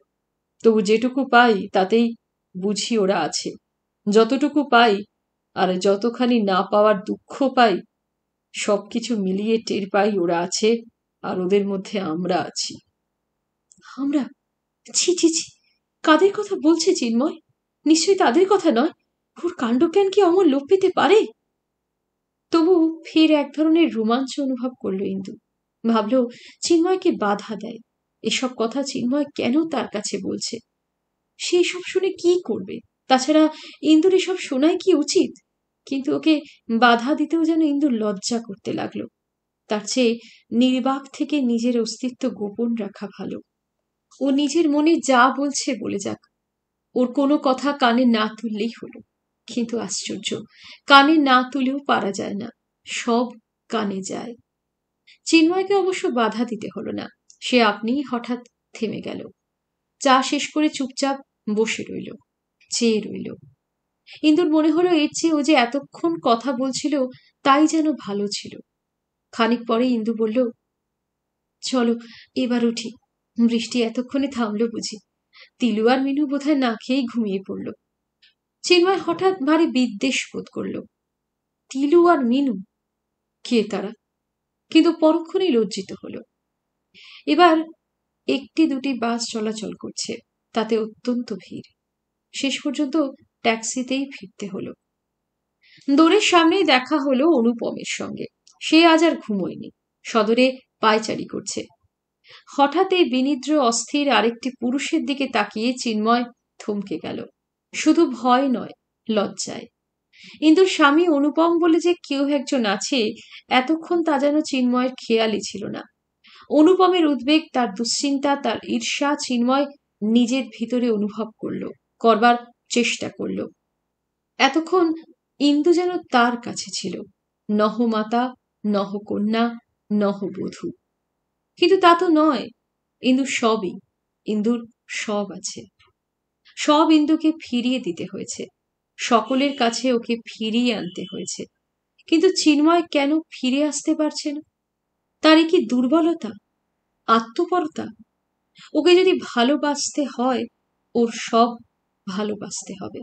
তবু যেটুকু পাই তাতেই বুঝি ওরা আছে। যতটুকু পাই আর যতখানি না পাওয়ার দুঃখ পাই, সবকিছু মিলিয়ে টের পাই ওরা আছে, আর ওদের মধ্যে আমরা আছি। আমরা? ছি ছি ছি, কাদের কথা বলছে চিন্ময়? নিশ্চয়ই তাদের কথা নয়। ওর কাণ্ডজ্ঞান কি অমর লোপ পেতে পারে? তবু ফের এক ধরনের রোমাঞ্চ অনুভব করলো ইন্দু। ভাবল চিন্ময়কে বাধা দেয়, এসব কথা চিন্ময় কেন তার কাছে বলছে, সে সব শুনে কি করবে? তাছাড়া ইন্দুর এসব শোনায় কি উচিত? কিন্তু ওকে বাধা দিতেও যেন ইন্দুর লজ্জা করতে লাগলো। তার চেয়ে নির্বাক থেকে নিজের অস্তিত্ব গোপন রাখা ভালো। ও নিজের মনে যা বলছে বলে যাক, ওর কোনো কথা কানে না তুললেই হলো। কিন্তু আশ্চর্য, কানে না তুলেও পারা যায় না, সব কানে যায়। চিন্ময়কে অবশ্য বাধা দিতে হলো না, সে আপনিই হঠাৎ থেমে গেল। চা শেষ করে চুপচাপ বসে রইল, চেয়ে রইল। ইন্দুর মনে হলো এর চেয়ে ও যে এতক্ষণ কথা বলছিল তাই যেন ভালো ছিল। খানিক পরে ইন্দু বলল, চলো এবার উঠি, বৃষ্টি এতক্ষণে থামলো বুঝি। তিলু আর মিনু বোধহয় না খেয়েই ঘুমিয়ে পড়ল। চিন্ময় হঠাৎ ভারী বিদ্বেষ বোধ করল। তিলু আর মিনু কে তারা? কিন্তু পরক্ষণেই লজ্জিত হল। এবার একটি দুটি বাস চলাচল করছে, তাতে অত্যন্ত ভিড়। শেষ পর্যন্ত ট্যাক্সিতেই ফিরতে হলো। দোরের সামনেই দেখা হলো অনুপমের সঙ্গে। সে আজ আর ঘুমোয়নি, সদরে পায়চারি করছে। হঠাৎ এই বিনিদ্র অস্থির আরেকটি পুরুষের দিকে তাকিয়ে চিন্ময় থমকে গেল, শুধু ভয় নয় লজ্জায়। ইন্দুর স্বামী অনুপম বলে যে কেউ একজন আছে, এতক্ষণ তা যেন চিন্ময়ের খেয়ালই ছিল না। অনুপমের উদ্বেগ, তার দুশ্চিন্তা, তার ঈর্ষা চিন্ময় নিজের ভিতরে অনুভব করল, করবার চেষ্টা করল। এতক্ষণ ইন্দু যেন তার কাছে ছিল, নহমাতা নহকন্যা নহবধূ। কিন্তু তা তো নয়, ইন্দুর সবই, ইন্দুর সব আছে। সব ইন্দুকে ফিরিয়ে দিতে হয়েছে, সকলের কাছে ওকে ফিরিয়ে আনতে হয়েছে। কিন্তু চিন্ময় কেন ফিরে আসতে পারছে না? তার কি দুর্বলতা, আত্মপরতা? ওকে যদি ভালোবাসতে হয় ওর সব ভালোবাসতে হবে,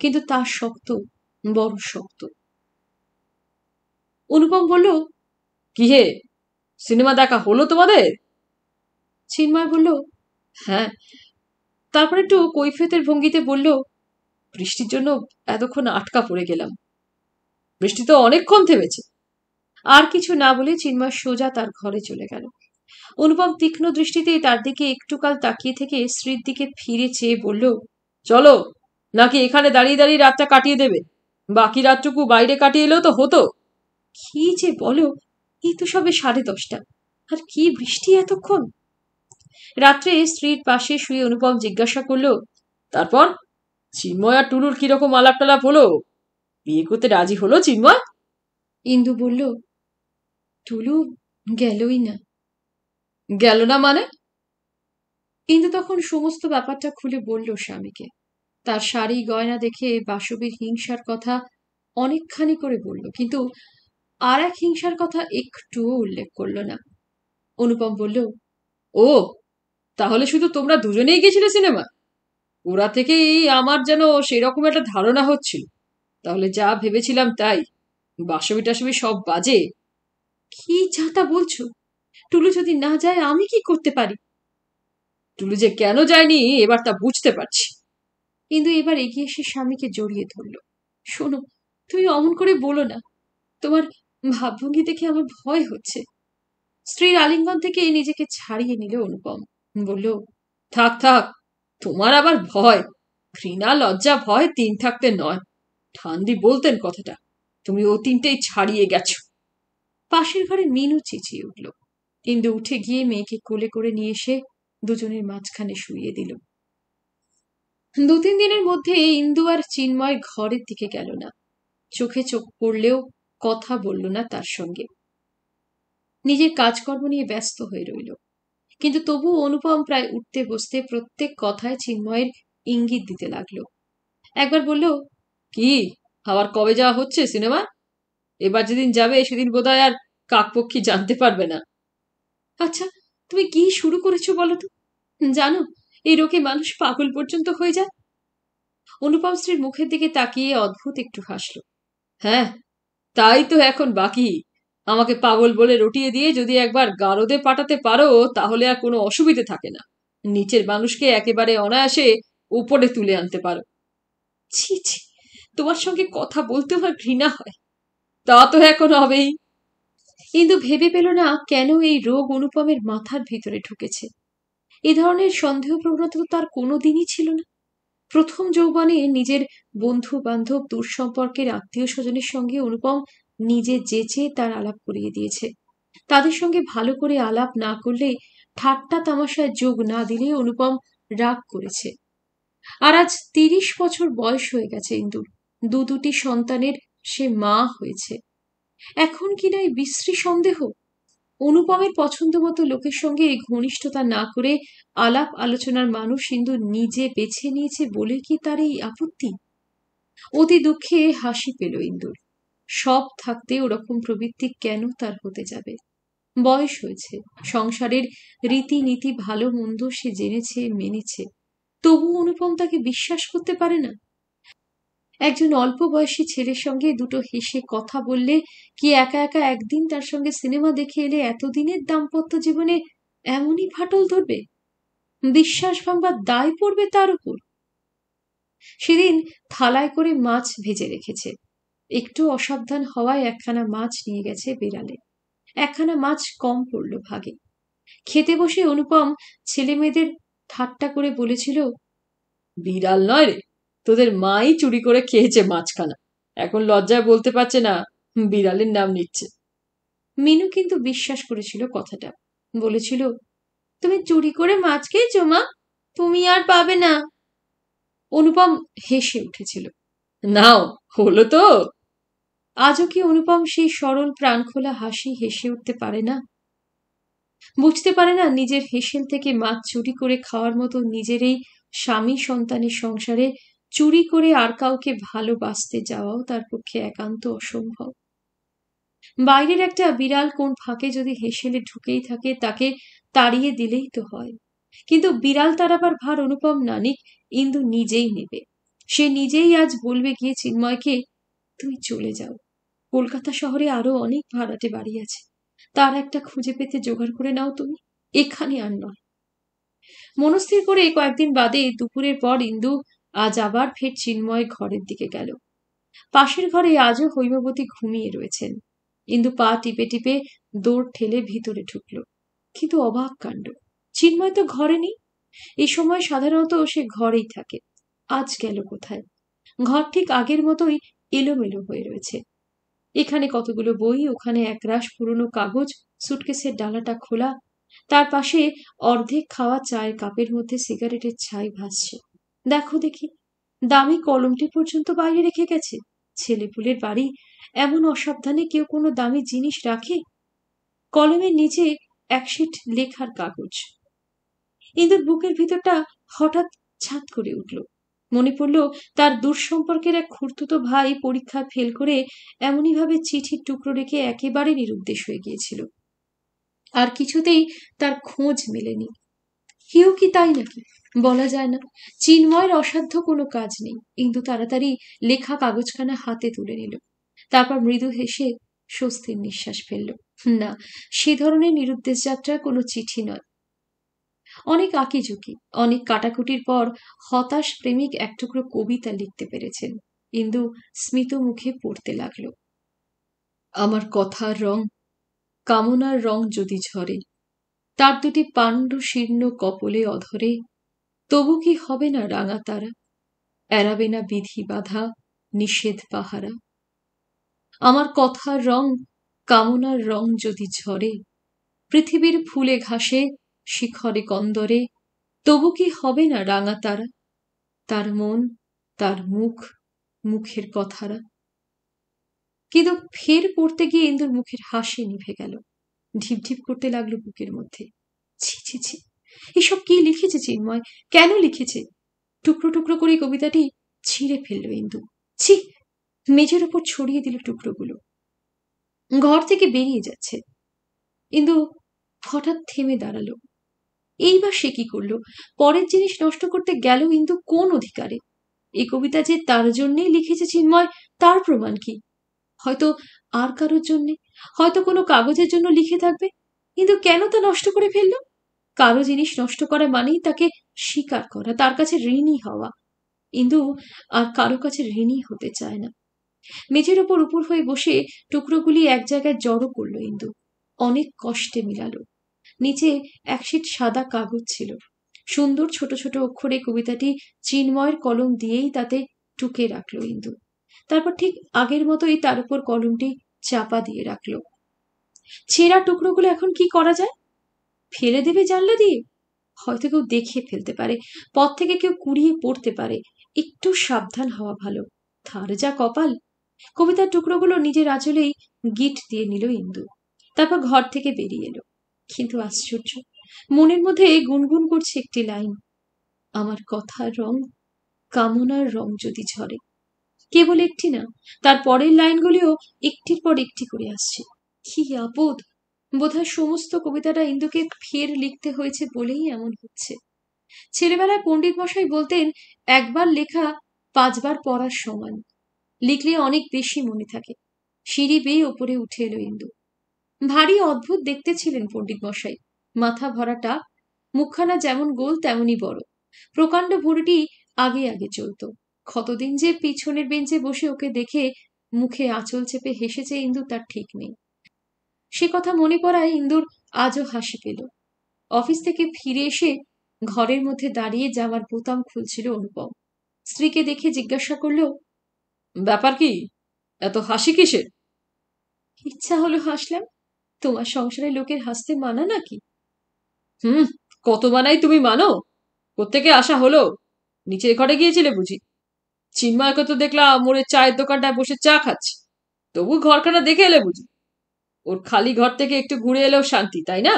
কিন্তু তার শক্ত, বড় শক্ত। অনুপম বলল, কি হে, সিনেমা দেখা হলো তোমাদের? চিন্ময় বলল, হ্যাঁ। তারপর একটু কৈফিয়তের ভঙ্গিতে বলল, বৃষ্টির জন্য এতক্ষণ আটকা পড়ে গেলাম। বৃষ্টি তো অনেকক্ষণ থেমেছে। আর কিছু না বলে চিন্ময় সোজা তার ঘরে চলে গেল। অনুপম তীক্ষ্ণ দৃষ্টিতে তার দিকে একটুকাল তাকিয়ে থেকে স্ত্রীর দিকে ফিরে চেয়ে বলল, চলো, নাকি এখানে দাঁড়িয়ে দাঁড়িয়ে রাতটা কাটিয়ে দেবে? বাকি রাতটুকু বাইরে কাটিয়ে এলেও তো হতো। কি যে বলো, এই তো সবে 10:30, আর কি বৃষ্টি এতক্ষণ! রাত্রে স্ত্রীর পাশে শুয়ে অনুপম জিজ্ঞাসা করলো, তারপর চিন্ময় আর টুলুর কিরকম আলাপ টালাপ হলো? বিয়ে করতে রাজি হলো চিন্ময়? ইন্দু বলল, টুলু গেলই না। গেল না মানে? ইন্দু তখন সমস্ত ব্যাপারটা খুলে বলল স্বামীকে। তার শাড়ি গয়না দেখে বাসবীর হিংসার কথা অনেকখানি করে বলল, কিন্তু আর এক হিংসার কথা একটুও উল্লেখ করল না। অনুপম বলল, ও তাহলে শুধু তোমরা দুজনেই গেছিলে সিনেমা? ওরা থেকেই আমার যেন সেরকম একটা ধারণা হচ্ছিল। তাহলে যা ভেবেছিলাম তাই, বাসবি টাসবি সব বাজে। কি যাতা বলছো? টুলু যদি না যায় আমি কি করতে পারি? টুলু যে কেন যায়নি এবার তা বুঝতে পারছি। কিন্তু এবার এগিয়ে এসে স্বামীকে জড়িয়ে ধরল। শোনো, তুমি অমন করে বলো না, তোমার ভাবভঙ্গি দেখে আমার ভয় হচ্ছে। স্ত্রীর আলিঙ্গন থেকে নিজেকে ছাড়িয়ে নিল অনুপম। বলল, থাক থাক, তোমার আবার ভয়? ঘৃণা, লজ্জা, ভয় তিন থাকতে নয়। ঠান্ডি বলতেন কথাটা, তুমি ও তিনটেই ছাড়িয়ে গেছো। পাশের ঘরে মিনু চেঁচিয়ে উঠল। ইন্দু উঠে গিয়ে মেয়েকে কোলে করে নিয়ে এসে দুজনের মাঝখানে শুইয়ে দিল। 2-3 দিনের মধ্যে ইন্দু আর চিন্ময় ঘরের দিকে গেল না। চোখে চোখ পড়লেও কথা বলল না তার সঙ্গে। নিজের কাজকর্ম নিয়ে ব্যস্ত হয়ে রইল। কিন্তু তবু অনুপম প্রায় উঠতে বসতে প্রত্যেক কথায় চিন্ময়ের ইঙ্গিত দিতে লাগলো। একবার বলল, কি আবার কবে যাওয়া হচ্ছে সিনেমা? এবার যেদিন যাবে সেদিন বোধহয় আর কাকপক্ষী জানতে পারবে না। আচ্ছা, তুমি কি শুরু করেছো বলো তো? জানো এই রোগে মানুষ পাগল পর্যন্ত হয়ে যায়। অনুপম স্ত্রীর মুখের দিকে তাকিয়ে অদ্ভুত একটু হাসল। হ্যাঁ, তাই তো এখন বাকি। আমাকে পাগল বলে রটিয়ে দিয়ে যদি একবার গারদে পাঠাতে পারো তাহলে আর কোনো অসুবিধে থাকে না। নিচের মানুষকে একেবারে অনায়াসে উপরে তুলে আনতে পারো। ছি ছি, তোমার সঙ্গে কথা বলতে আমার ঘৃণা হয়। তা তো এখন হবেই। কিন্তু ভেবে পেল না কেন এই রোগ অনুপমের মাথার ভিতরে ঢুকেছে। এ ধরনের সন্দেহ প্রবণতা তার কোনোদিনই ছিল না। প্রথম যৌবনে নিজের বন্ধু বান্ধব, দূর সম্পর্কের আত্মীয় স্বজনের সঙ্গে অনুপম নিজে যেচে তার আলাপ করিয়ে দিয়েছে। তাদের সঙ্গে ভালো করে আলাপ না করলে, ঠাট্টা তামাশায় যোগ না দিলে অনুপম রাগ করেছে। আর আজ 30 বছর বয়স হয়ে গেছে ইন্দুর। 2টি সন্তানের সে মা হয়েছে। এখন কিনা এই বিশ্রী সন্দেহ! অনুপমের পছন্দ মতো লোকের সঙ্গে এই ঘনিষ্ঠতা না করে আলাপ আলোচনার মানুষ ইন্দু নিজে বেছে নিয়েছে বলে কি তার এই আপত্তি? অতি দুঃখে হাসি পেল ইন্দুর। সব থাকতে ওরকম প্রবৃত্তি কেন তার হতে যাবে? বয়স হয়েছে, সংসারের রীতিনীতি ভালো মন্দ সে জেনেছে, মেনেছে। তবু অনুপম তাকে বিশ্বাস করতে পারে না। একজন অল্প বয়সী ছেলের সঙ্গে দুটো হেসে কথা বললে কি একা একা একদিন তার সঙ্গে সিনেমা দেখে এলে এতদিনের দাম্পত্য জীবনে এমনই ফাটল ধরবে? বিশ্বাস ভাঙবার দায় পড়বে তার উপর। সেদিন থালায় করে মাছ ভেজে রেখেছে। একটু অসাবধান হওয়ায় একখানা মাছ নিয়ে গেছে বিড়ালে। একখানা মাছ কম পড়লো ভাগে। খেতে বসে অনুপম ছেলে মেয়েদের ঠাট্টা করে বলেছিল, বিড়াল নয় রে, তোদের মাই চুরি করে খেয়েছে মাছখানা। এখন লজ্জায় বলতে পারছে না বিড়ালের নাম নিচ্ছে। মিনু কিন্তু বিশ্বাস করেছিল কথাটা। বলেছিল, তুমি চুরি করে মাছ খেয়েছো মা, তুমি আর পাবে না। অনুপম হেসে উঠেছিল। নাও, হলো তো। আজও কি অনুপম সেই সরল প্রাণখোলা হাসি হেসে উঠতে পারে না? বুঝতে পারে না নিজের হেসেল থেকে মাছ চুরি করে খাওয়ার মতো নিজের এই স্বামী সন্তানের সংসারে চুরি করে আর কাউকে ভালোবাসতে যাওয়াও তার পক্ষে একান্ত অসম্ভব। বাইরের একটা বিড়াল কোন ফাঁকে যদি হেসেলে ঢুকেই থাকে, তাকে তাড়িয়ে দিলেই তো হয়। কিন্তু বিড়াল তাড়াবার ভার অনুপম নানিক ইন্দু নিজেই নেবে। সে নিজেই আজ বলবে গিয়ে চিন্ময়কে, তুই চলে যাও, কলকাতা শহরে আরো অনেক ভাড়াটে বাড়ি আছে, তার একটা খুঁজে পেতে জোগাড় করে নাও, তুমি এখানে আর নয়। মনস্থির করে কয়েকদিন বাদে দুপুরের পর ইন্দু আজ আবার ফের চিন্ময় ঘরের দিকে গেল। পাশের ঘরে আজও হৈমবতী ঘুমিয়ে রয়েছেন। ইন্দু পা টিপে টিপে দৌড় ঠেলে ভিতরে ঢুকল, কিন্তু অবাক কাণ্ড, চিন্ময় তো ঘরে নেই। এই সময় সাধারণত সে ঘরেই থাকে, আজ গেল কোথায়? ঘর ঠিক আগের মতোই এলোমেলো হয়ে রয়েছে। এখানে কতগুলো বই, ওখানে একরাশ পুরনো কাগজ, সুটকেসের ডালাটা খোলা, তার পাশে অর্ধেক খাওয়া চায়ের কাপের মধ্যে সিগারেটের ছাই ভাসছে। দেখো দেখি, দামি কলমটি পর্যন্ত বাইরে রেখে গেছে। ছেলেপুলের বাড়ি, এমন অসাবধানে কেউ কোনো দামি জিনিস রাখে? কলমের নিচে একশিট লেখার কাগজ। ইন্দুর বুকের ভিতরটা হঠাৎ ছাঁদ করে উঠল। মনে পড়ল তার দূরসম্পর্কের এক খুড়তুতো ভাই পরীক্ষায় ফেল করে এমনই ভাবে চিঠির টুকরো রেখে একেবারে নিরুদ্দেশ হয়ে গিয়েছিল। আর কিছুতেই তার খোঁজ মেলেনি। কেউ কি তাই নাকি, বলা যায় না। চিন্ময়ের অসাধ্য কোনো কাজ নেই। ইন্দু তাড়াতাড়ি লেখা কাগজখানা হাতে তুলে নিল, তারপর মৃদু হেসে স্বস্তির নিঃশ্বাস ফেলল। না, সে ধরনের নিরুদ্দেশ যাত্রা কোনো চিঠি নয়। অনেক আঁকিঝুঁকি, অনেক কাটাকুটির পর হতাশ প্রেমিক এক টুকরো কবিতা লিখতে পেরেছেন। ইন্দু স্মিত মুখে পড়তে লাগল। আমার কথার রং কামনার রং যদি ঝরে, তার দুটি পাণ্ডু শীর্ণ কপলে অধরে, তবু কি হবে না রাঙা তারা, এড়াবে না বিধি বাধা নিষেধ পাহারা। আমার কথার রং কামনার রং যদি ঝরে, পৃথিবীর ফুলে ঘাসে শিখরে কন্দরে, তবু কি হবে না রাঙা তারা, তার মন তার মুখ মুখের কথারা। কিন্তু ফের পড়তে গিয়ে ইন্দুর মুখের হাসি নিভে গেল। ঢিপঢিপ করতে লাগলো বুকের মধ্যে। ছি ছি ছি, এসব কি লিখেছে চিন্ময়, কেন লিখেছে? টুকরো টুকরো করে কবিতাটি ছিঁড়ে ফেললো ইন্দু। ছি, মেঝের ওপর ছড়িয়ে দিল টুকরোগুলো। ঘর থেকে বেরিয়ে যাচ্ছে, ইন্দু হঠাৎ থেমে দাঁড়ালো। এইবার সে কি করলো? পরের জিনিস নষ্ট করতে গেল ইন্দু কোন অধিকারে? এই কবিতা যে তার জন্যেই লিখেছে চিন্ময়, তার প্রমাণ কি? হয়তো আর কারোর জন্যে, হয়তো কোনো কাগজের জন্য লিখে থাকবে। কিন্তু কেন তা নষ্ট করে ফেললো? কারো জিনিস নষ্ট করা মানেই তাকে স্বীকার করা, তার কাছে ঋণী হওয়া। ইন্দু আর কারো কাছে ঋণী হতে চায় না। মেঝের ওপর উপর হয়ে বসে টুকরোগুলি এক জায়গায় জড়ো করলো ইন্দু, অনেক কষ্টে মিলালো। নিচে একশিট সাদা কাগজ ছিল। সুন্দর ছোট ছোট অক্ষরে কবিতাটি চিন্ময়ের কলম দিয়েই তাতে টুকে রাখলো ইন্দু। তারপর ঠিক আগের মতোই তার উপর কলমটি চাপা দিয়ে রাখলো। ছেঁড়া টুকরোগুলো এখন কি করা যায়? ফেলে দেবে জানলা দিয়ে? হয়তো কেউ দেখে ফেলতে পারে, পথ থেকে কেউ কুড়িয়ে পড়তে পারে। একটু সাবধান হওয়া ভালো। তার যা কপাল। কবিতার টুকরোগুলো নিজের আঁচলেই গিট দিয়ে নিল ইন্দু। তারপর ঘর থেকে বেরিয়ে এলো। কিন্তু আশ্চর্য, মনের মধ্যে গুনগুন করছে একটি লাইন, আমার কথার রং কামনার রং যদি ঝরে। কেবল একটি না, তার পরের লাইনগুলিও একটির পর একটি করে আসছে। কি আপদ! বোধহয় সমস্ত কবিতাটা ইন্দুকে ফের লিখতে হয়েছে বলেই এমন হচ্ছে। ছেলেবেলায় পণ্ডিত মশাই বলতেন, একবার লেখা পাঁচবার পড়ার সমান। লিখলে অনেক বেশি মনে থাকে। সিঁড়ি বেয়ে ওপরে উঠে এলো ইন্দু। ভারী অদ্ভুত দেখতে ছিলেন পণ্ডিত মশাই। মাথা ভরাটা, মুখখানা যেমন গোল তেমনই বড়, প্রকাণ্ড ভুড়িটি আগে আগে চলত। কতদিন যে পিছনের বেঞ্চে বসে ওকে দেখে মুখে আঁচল চেপে হেসেছে ইন্দু, তার ঠিক নেই। সে কথা মনে পড়ায় ইন্দুর আজও হাসি পেল। অফিস থেকে ফিরে এসে ঘরের মধ্যে দাঁড়িয়ে জামার বোতাম খুলছিল অনুপম। স্ত্রীকে দেখে জিজ্ঞাসা করল, ব্যাপার কি, এত হাসি কিসের? ইচ্ছা হলো হাসলাম। তোমার সংসারে লোকের হাসতে মানা নাকি? কত মানাই তুমি মানো। কোত্থেকে আসা হলো? নিচের ঘরে গিয়েছিলে বুঝি? চিন্ময়কে তো দেখলাম মোড়ে চায়ের দোকানটায় বসে চা খাচ্ছে, তবু ঘরখানা দেখে এলে বুঝি? ওর খালি ঘর থেকে একটু ঘুরে এলেও শান্তি, তাই না?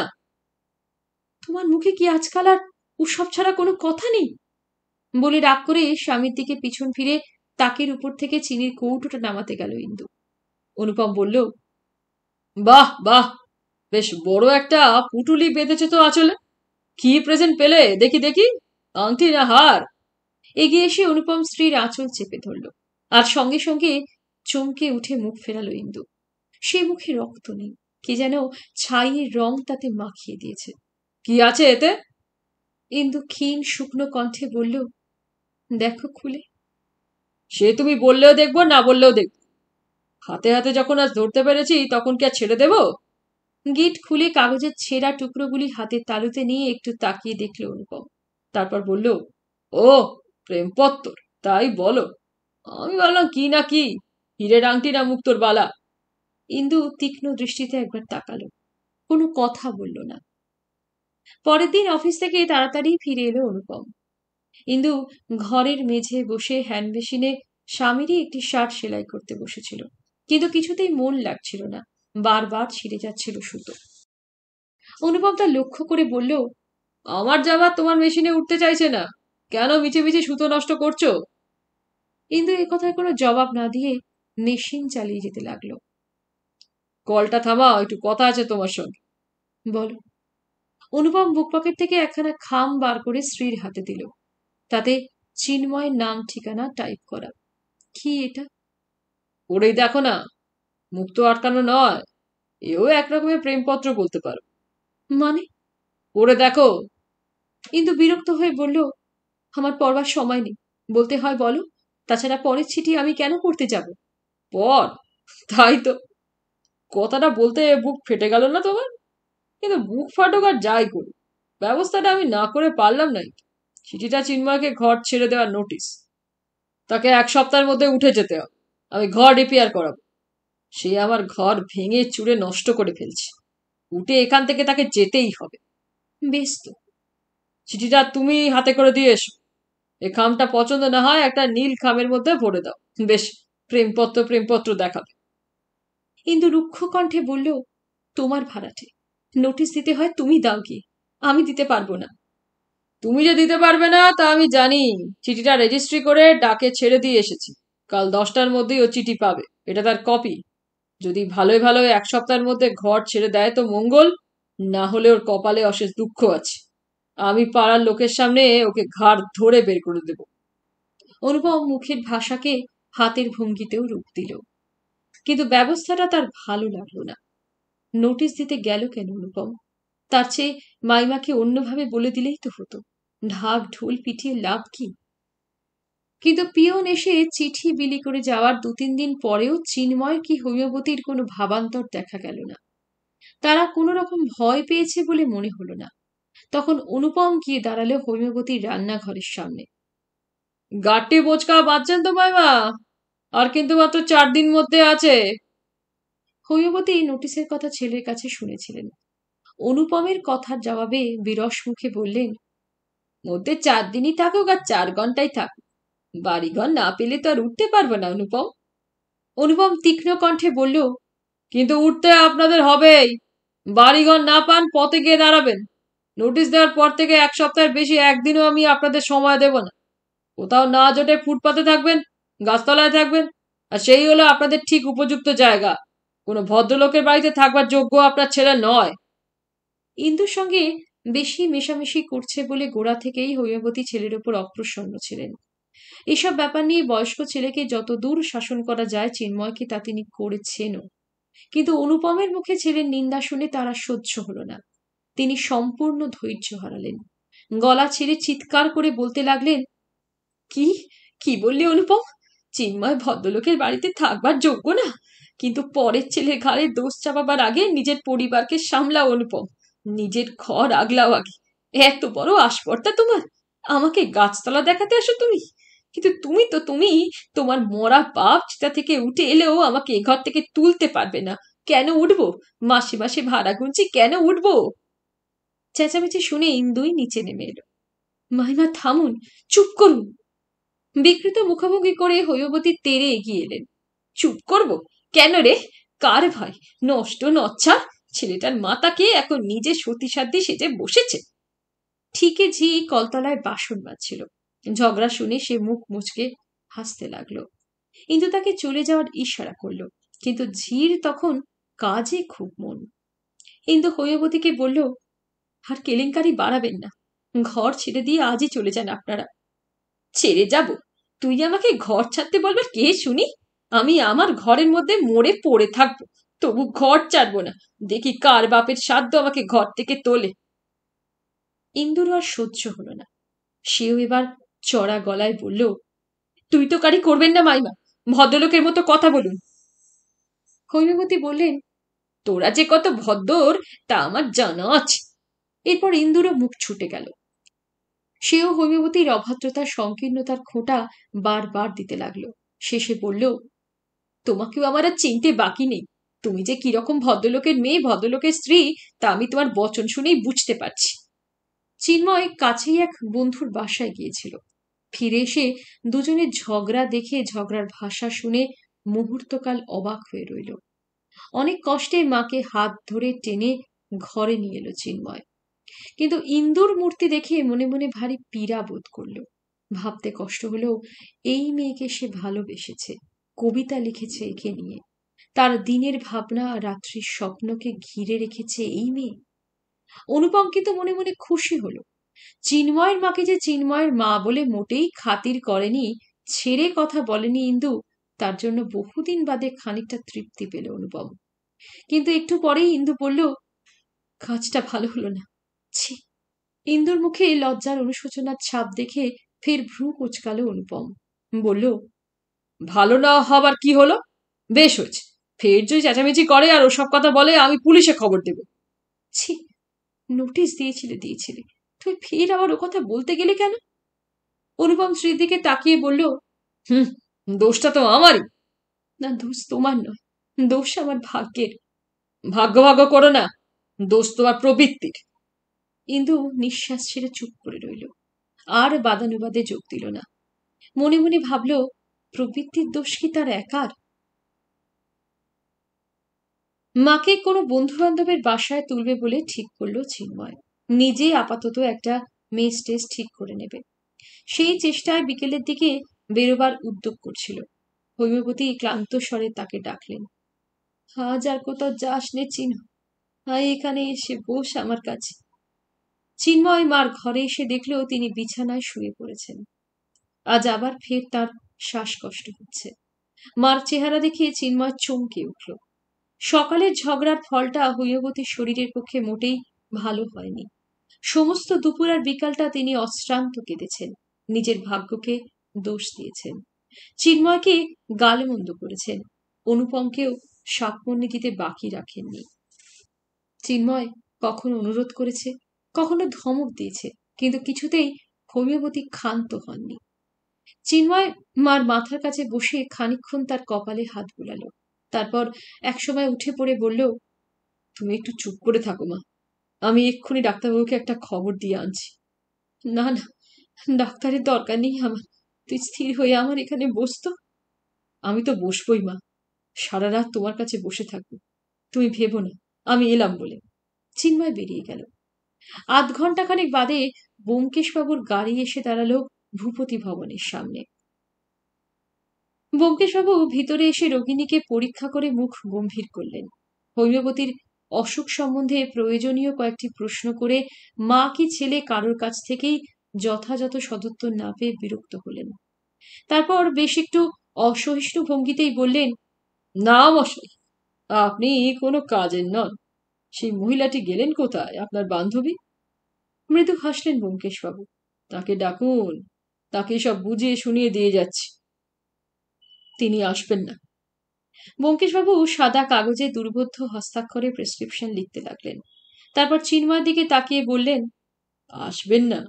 তোমার মুখে কি আজকাল আর উৎসব ছাড়া কোনো কথা নেই? বলে রাগ করে স্বামীর দিকে পিছন ফিরে তাকের উপর থেকে চিনির কৌটোটা নামাতে গেল ইন্দু। অনুপম বলল, বাহ বাহ, বেশ বড় একটা পুটুলি বেঁধেছে তো আঁচলে, কি প্রেজেন্ট পেলে দেখি দেখি, আংটি না হার? এগিয়ে এসে অনুপম স্ত্রীর আঁচল চেপে ধরল আর সঙ্গে সঙ্গে চমকে উঠে মুখ ফেরালো ইন্দু। সে মুখে রক্ত নেই, কি যেন ছাইয়ের রং তাতে মাখিয়ে দিয়েছে। কি আছে এতে? ইন্দু ক্ষীণ শুকনো কণ্ঠে বলল, দেখো খুলে। সে তুমি বললেও দেখবো না বললেও দেখবো, হাতে হাতে যখন আজ ধরতে পেরেছি তখন কি আর ছেড়ে দেব? গিট খুলে কাগজের ছেঁড়া টুকরোগুলি হাতের তালুতে নিয়ে একটু তাকিয়ে দেখল অনুপম, তারপর বলল, ও প্রেমপত্তর, তাই বলো। আমি বললাম কি না কি, হীরের আংটি না মুক্তোর বালা? ইন্দু তীক্ষ্ণ দৃষ্টিতে একবার তাকালো, কোনো কথা বলল না। পরের দিন অফিস থেকে তাড়াতাড়ি ফিরে এলো অনুপম। ইন্দু ঘরের মেঝে বসে হ্যান্ড মেশিনে স্বামীরই একটি শার্ট সেলাই করতে বসেছিল, কিন্তু কিছুতেই মন লাগছিল না, বারবার ছিঁড়ে যাচ্ছিল সুতো। অনুপম তা লক্ষ্য করে বলল, আমার জামা তোমার মেশিনে উঠতে চাইছে না, কেন মিছে মিছে সুতো নষ্ট করছো? ইন্দু এ কথার কোনো জবাব না দিয়ে মেশিন চালিয়ে যেতে লাগলো। কলটা থামা, একটু কথা আছে তোমার সঙ্গে। বলো। অনুপম বুক পকেট থেকে একখানা খাম বার করে স্ত্রীর হাতে দিল, তাতে চিন্ময়ের নাম ঠিকানা টাইপ করা। কি এটা? ওরেই দেখো না, মুক্ত আটকানো নয়, এও একরকমের প্রেমপত্র বলতে পারো। মানে? ওরে দেখো। ইন্দু বিরক্ত হয়ে বলল, আমার পড়বার সময় নেই, বলতে হয় বলো, তাছাড়া পরের চিঠি আমি কেন পড়তে যাব? পর। তাই তো, কথাটা বলতে বুক ফেটে গেল না তোমার? কিন্তু বুক ফাটুক আর যাই করি, ব্যবস্থাটা আমি না করে পারলাম নাই। চিঠিটা চিন্ময়কে ঘর ছেড়ে দেওয়ার নোটিশ, তাকে 1 সপ্তাহের মধ্যে উঠে যেতে হবে, আমি ঘর রিপেয়ার করাবো। সে আমার ঘর ভেঙে চুড়ে নষ্ট করে ফেলছে, উঠে এখান থেকে তাকে যেতেই হবে। বেশ তো, চিঠিটা তুমি হাতে করে দিয়ে এসো, এ খামটা পছন্দ না হয় একটা নীল খামের মধ্যে ভরে দাও, বেশ প্রেমপত্র প্রেমপত্র দেখাবে। ইন্দু রুক্ষ কণ্ঠে বলল, তোমার ভাড়াটে, নোটিশ দিতে হয় তুমি দাও গিয়ে, আমি দিতে পারবো না। তুমি যে দিতে পারবে না তা আমি জানি, চিঠিটা রেজিস্ট্রি করে ডাকে ছেড়ে দিয়ে এসেছি, কাল 10টার মধ্যেই ও চিঠি পাবে, এটা তার কপি। যদি ভালোই ভালো 1 সপ্তাহের মধ্যে ঘর ছেড়ে দেয় তো মঙ্গল, না হলে ওর কপালে অশেষ দুঃখ আছে। আমি পাড়ার লোকের সামনে ওকে ঘাড় ধরে বের করে দেব। অনুপম মুখের ভাষাকে হাতের ভঙ্গিতেও রূপ দিল, কিন্তু ব্যবস্থাটা তার ভালো লাগলো না। নোটিশ দিতে গেল কেন অনুপম? তার চেয়ে মাইমাকে অন্যভাবে বলে দিলেই তো হতো, ঢাক ঢোল পিটিয়ে লাভ কি? কিন্তু পিয়ন এসে চিঠি বিলি করে যাওয়ার 2-3 দিন পরেও চিন্ময় কি হোমিওপতির কোনো ভাবান্তর দেখা গেল না। তারা কোনো রকম ভয় পেয়েছে বলে মনে হলো না। তখন অনুপম গিয়ে দাঁড়ালো হোমিওপতির রান্নাঘরের সামনে। গাট্টি বোচকা বাঁচছেন তো মাইমা, আর কিন্তু মাত্র 4 দিন মধ্যে আছে। হোমিওপতি নোটিশের কথা ছেলের কাছে শুনেছিলেন। অনুপমের কথার জবাবে বিরস মুখে বললেন, মধ্যে 4 দিনই থাকুক আর 4 ঘন্টাই থাকুক, বাড়িঘর না পেলে তো আর উঠতে পারবো না অনুপম। অনুপম তীক্ষ্ণ কণ্ঠে বলল, কিন্তু উঠতে আপনাদের হবেই, বাড়িঘর না পান পথে গিয়ে দাঁড়াবেন। নোটিশ দেওয়ার পর থেকে 1 সপ্তাহের বেশি একদিনও আমি আপনাদের সময় দেব না। কোথাও না জোটে ফুটপাতে থাকবেন, গাছতলায় থাকবেন, আর সেই হলো আপনাদের ঠিক উপযুক্ত জায়গা। কোনো ভদ্রলোকের বাড়িতে থাকবার যোগ্য আপনার ছেলে নয়। ইন্দুর সঙ্গে বেশি মেশামেশি করছে বলে গোড়া থেকেই হোমিওপতি ছেলের ওপর অপ্রসন্ন ছিলেন। এসব ব্যাপার নিয়ে বয়স্ক ছেলেকে যত দূর শাসন করা যায় চিন্ময়কে তা তিনি করেছেনও, কিন্তু অনুপমের মুখে ছেলের নিন্দা শুনে তারা সহ্য হল না। তিনি সম্পূর্ণ ধৈর্য হারালেন, গলা ছেড়ে চিৎকার করে বলতে লাগলেন, কি কি বললে অনুপম? চিন্ময় ভদ্রলোকের বাড়িতে থাকবার যোগ্য না, কিন্তু পরের ছেলের ঘাড়ে দোষ চাপাবার আগে নিজের পরিবারকে সামলাও অনুপম, নিজের ঘর আগলাও আগে। এত বড় আসপর্দা তোমার, আমাকে গাছতলা দেখাতে আসো তুমি? কিন্তু তুমি তোমার মরা বাপ চিতা থেকে উঠে এলেও আমাকে এ ঘর থেকে তুলতে পারবে না। কেন উঠবো? মাসে মাসে ভাড়া গুনছি, কেন উঠবো? চেঁচামেচি শুনে ইন্দুই নিচে নেমে এলো। মাইমা থামুন, চুপ করুন। বিকৃত মুখোমুখি করে হোমিওপতি তেড়ে এগিয়ে এলেন। চুপ করবো কেন রে? কার ভাই? নষ্ট নচ্ছা ছেলেটার মাতাকে এখন নিজে সতীসাধ্যে সেজে বসেছে। ঠিকে ঝি কলতলায় বাসন বাজছিল, झगड़ा शुने से मुख मुचके हासते लागलो। इंदु ताके चले जाओयार इशारा करलो, किन्तु झीर तखन काजे खूब मन। इंदु होयबती के बोलो, आर केलेंकारी बाड़ाबेन ना, घर छेड़े दिए आज ही चले जान आपनारा। छेड़े जाबो? तुई आमाके घर छाड़ते बोलबार के शुनी? आमी आमार घरेर मध्य मरे पड़े थाकबो, तबु घर छाड़बो ना। देखी कार बापेर साध्य आमाके घर थेके तोले। इंदुर आर सह्य हलो ना, सेও এবার চড়া গলায় বলল, তুই তো কারি করবেন না মাইমা, ভদ্রলোকের মতো কথা বলুন। হৈমবতী বললেন, তোরা যে কত ভদ্র তা আমার জানা আছে। এরপর ইন্দুরও মুখ ছুটে গেল। সেও হৈমবতীর অভদ্রতার সংকীর্ণতার খোঁটা বারবার দিতে লাগলো। শেষে বলল, তোমাকেও আমার আর চিনতে বাকি নেই। তুমি যে কিরকম ভদ্রলোকের মেয়ে, ভদ্রলোকের স্ত্রী, তা আমি তোমার বচন শুনেই বুঝতে পারছি। চিন্ময় কাছেই এক বন্ধুর বাসায় গিয়েছিল। ফিরে এসে দুজনে ঝগড়া দেখে, ঝগড়ার ভাষা শুনে মুহূর্তকাল অবাক হয়ে রইল। অনেক কষ্টে মাকে হাত ধরে টেনে ঘরে নিয়ে এলো চিন্ময়। কিন্তু ইন্দুর মূর্তি দেখে মনে মনে ভারী পীড়া বোধ করল। ভাবতে কষ্ট হলেও এই মেয়েকে সে ভালোবেসেছে, কবিতা লিখেছে একে নিয়ে, তার দিনের ভাবনা রাত্রির স্বপ্নকে ঘিরে রেখেছে এই মেয়ে। অনুপম কিন্তু মনে মনে খুশি হলো। চিন্ময়ের মাকে যে চিন্ময়ের মা বলে মোটেই খাতির করেনি, ছেড়ে কথা বলেনি ইন্দু, তার জন্য বহুদিন বাদে খানিকটা তৃপ্তি পেল অনুপম। কিন্তু একটু পরেই ইন্দু বলল, কাজটা ভালো হলো না। ছি! ইন্দুর মুখে লজ্জার অনুশোচনার ছাপ দেখে ফের ভ্রু কুচকালো অনুপম। বলল, ভালো না হবার কি হলো? বেশ হয়েছে। ফের যদি চেঁচামেচি করে আর ওসব কথা বলে আমি পুলিশে খবর দেব। ছি! নোটিশ দিয়েছিলে, তুই ফের আবার ও কথা বলতে গেলে কেন? অনুপম শ্রীর দিকে তাকিয়ে বলল, দোষটা তো আমারই। না, দোষ তোমার নয়, দোষ আমার ভাগ্যের। ভাগ্য করো না, দোষ তোমার প্রবৃত্তির। ইন্দু নিঃশ্বাস ছেড়ে চুপ করে রইল, আর বাদানুবাদে যোগ দিল না। মনে মনে ভাবল, প্রবৃত্তির দোষ কি তার একার? মাকে কোনো বন্ধু বান্ধবের বাসায় তুলবে বলে ঠিক করলো চিন্ময়। নিজে আপাতত একটা মেস টেস ঠিক করে নেবে। সেই চেষ্টায় বিকেলের দিকে বেরোবার উদ্যোগ করছিল। হৈমবতী ক্লান্ত স্বরে তাকে ডাকলেন, আজ আর কোথাও যাস নে চিনু, আয় এখানে এসে বস আমার কাছে। চিন্ময় মার ঘরে এসে দেখলো তিনি বিছানায় শুয়ে পড়েছেন। আজ আবার ফের তার শ্বাসকষ্ট হচ্ছে। মার চেহারা দেখে চিন্ময় চমকে উঠল। সকালের ঝগড়ার ফলটা হৈমবতীর শরীরের পক্ষে মোটেই ভালো হয়নি। সমস্ত দুপুর আর বিকালটা তিনি অশ্রান্ত কেটেছেন, নিজের ভাগ্যকে দোষ দিয়েছেন, চিন্ময়কে গালমন্দ করেছেন, অনুপমকেও শাকমুন্নি দিতে বাকি রাখেননি। চিন্ময় কখনো অনুরোধ করেছে, কখনো ধমক দিয়েছে, কিন্তু কিছুতেই হৈমবতী ক্ষান্ত হননি। চিন্ময় মার মাথার কাছে বসে খানিকক্ষণ তার কপালে হাত বুলালো। তারপর একসময় উঠে পড়ে বলল, তুমি একটু চুপ করে থাকো মা, আমি এক্ষুনি ডাক্তারবাবুকে একটা খবর দিয়ে আনছি। না না, ডাক্তারের দরকার নেই আমার, তুই স্থির হয়ে আমার এখানে বসতো। আমি তো বসবই মা, সারা রাত তোমার কাছে বসে থাকবো, তুমি ভেবো না আমি এলাম বলে। চিন্ময় বেরিয়ে গেল। আধ ঘন্টাখানেক বাদে ব্যোমকেশবাবুর গাড়ি এসে দাঁড়ালো ভূপতি ভবনের সামনে। ব্যোমকেশবাবু ভিতরে এসে রোগিণীকে পরীক্ষা করে মুখ গম্ভীর করলেন। হৈমবতীর অসুখ সম্বন্ধে প্রয়োজনীয় কয়েকটি প্রশ্ন করে মা কি ছেলে কারোর কাছ থেকেই যথাযথ সদুত্তর না পেয়ে বিরক্ত হলেন। তারপর বেশ একটু অসহিষ্ণু ভঙ্গিতেই বললেন, না মশাই, আপনি কোনো কাজের নন। সেই মহিলাটি গেলেন কোথায়, আপনার বান্ধবী? মৃদু হাসলেন ব্যোমকেশবাবু। তাকে ডাকুন, তাকে সব বুঝিয়ে শুনিয়ে দিয়ে যাচ্ছি। তিনি আসবেন না। ব্যোমকেশবাবু সাদা কাগজে দুর্বোধ্য হস্তাক্ষরে প্রেসক্রিপশন লিখতে লাগলেন। তারপর চিন্ময়ের দিকে তাকিয়ে বললেন, আসবেন না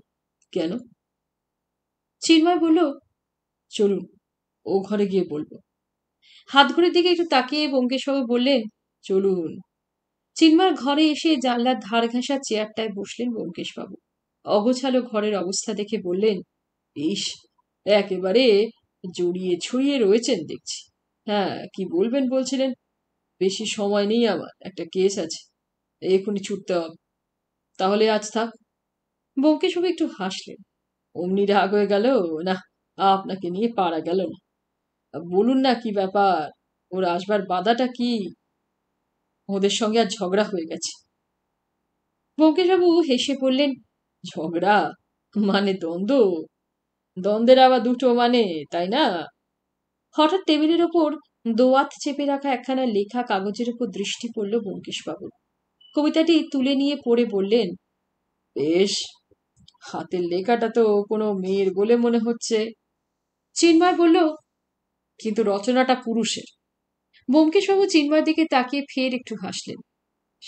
কেন? চিন্ময় বলল, চলুন ও ঘরে গিয়ে বলবো। হাত ঘরের দিকে একটু তাকিয়ে ব্যোমকেশবাবু বললেন, চলুন। চিন্ময় ঘরে এসে জানলার ধার ঘাসা চেয়ারটায় বসলেন ব্যোমকেশবাবু। অগোছালো ঘরের অবস্থা দেখে বললেন, ইস, একেবারে জড়িয়ে ছড়িয়ে রয়েছেন দেখছি। হ্যাঁ, কি বলবেন বলছিলেন? বেশি সময় নেই আমার, একটা কেস আছে, এখনই ছুটতে হবে। তাহলে আজ থাক। ব্যোমকেশবাবু একটু হাসলেন। অমনি রাগ হয়ে গেল? না, আপনাকে নিয়ে পারা গেল না। বলুন না কি ব্যাপার, ওর আসবার বাধাটা কি? ওদের সঙ্গে আর ঝগড়া হয়ে গেছে। বঙ্কেশবাবু হেসে পড়লেন, ঝগড়া মানে দ্বন্দ্ব, দ্বন্দ্বের আবার দুটো মানে, তাই না? হঠাৎ টেবিলের ওপর দোয়াত চেপে রাখা একখানা লেখা কাগজের উপর দৃষ্টি পড়ল বঙ্কেশবাবু। কবিতাটি তুলে নিয়ে পড়ে বললেন, বেশ, হাতের লেখাটা তো কোনো মেয়ের বলে মনে হচ্ছে। চিন্ময় বলল, কিন্তু রচনাটা পুরুষের। ব্যোমকেশবাবু চিন্ময়ের দিকে তাকিয়ে ফের একটু হাসলেন,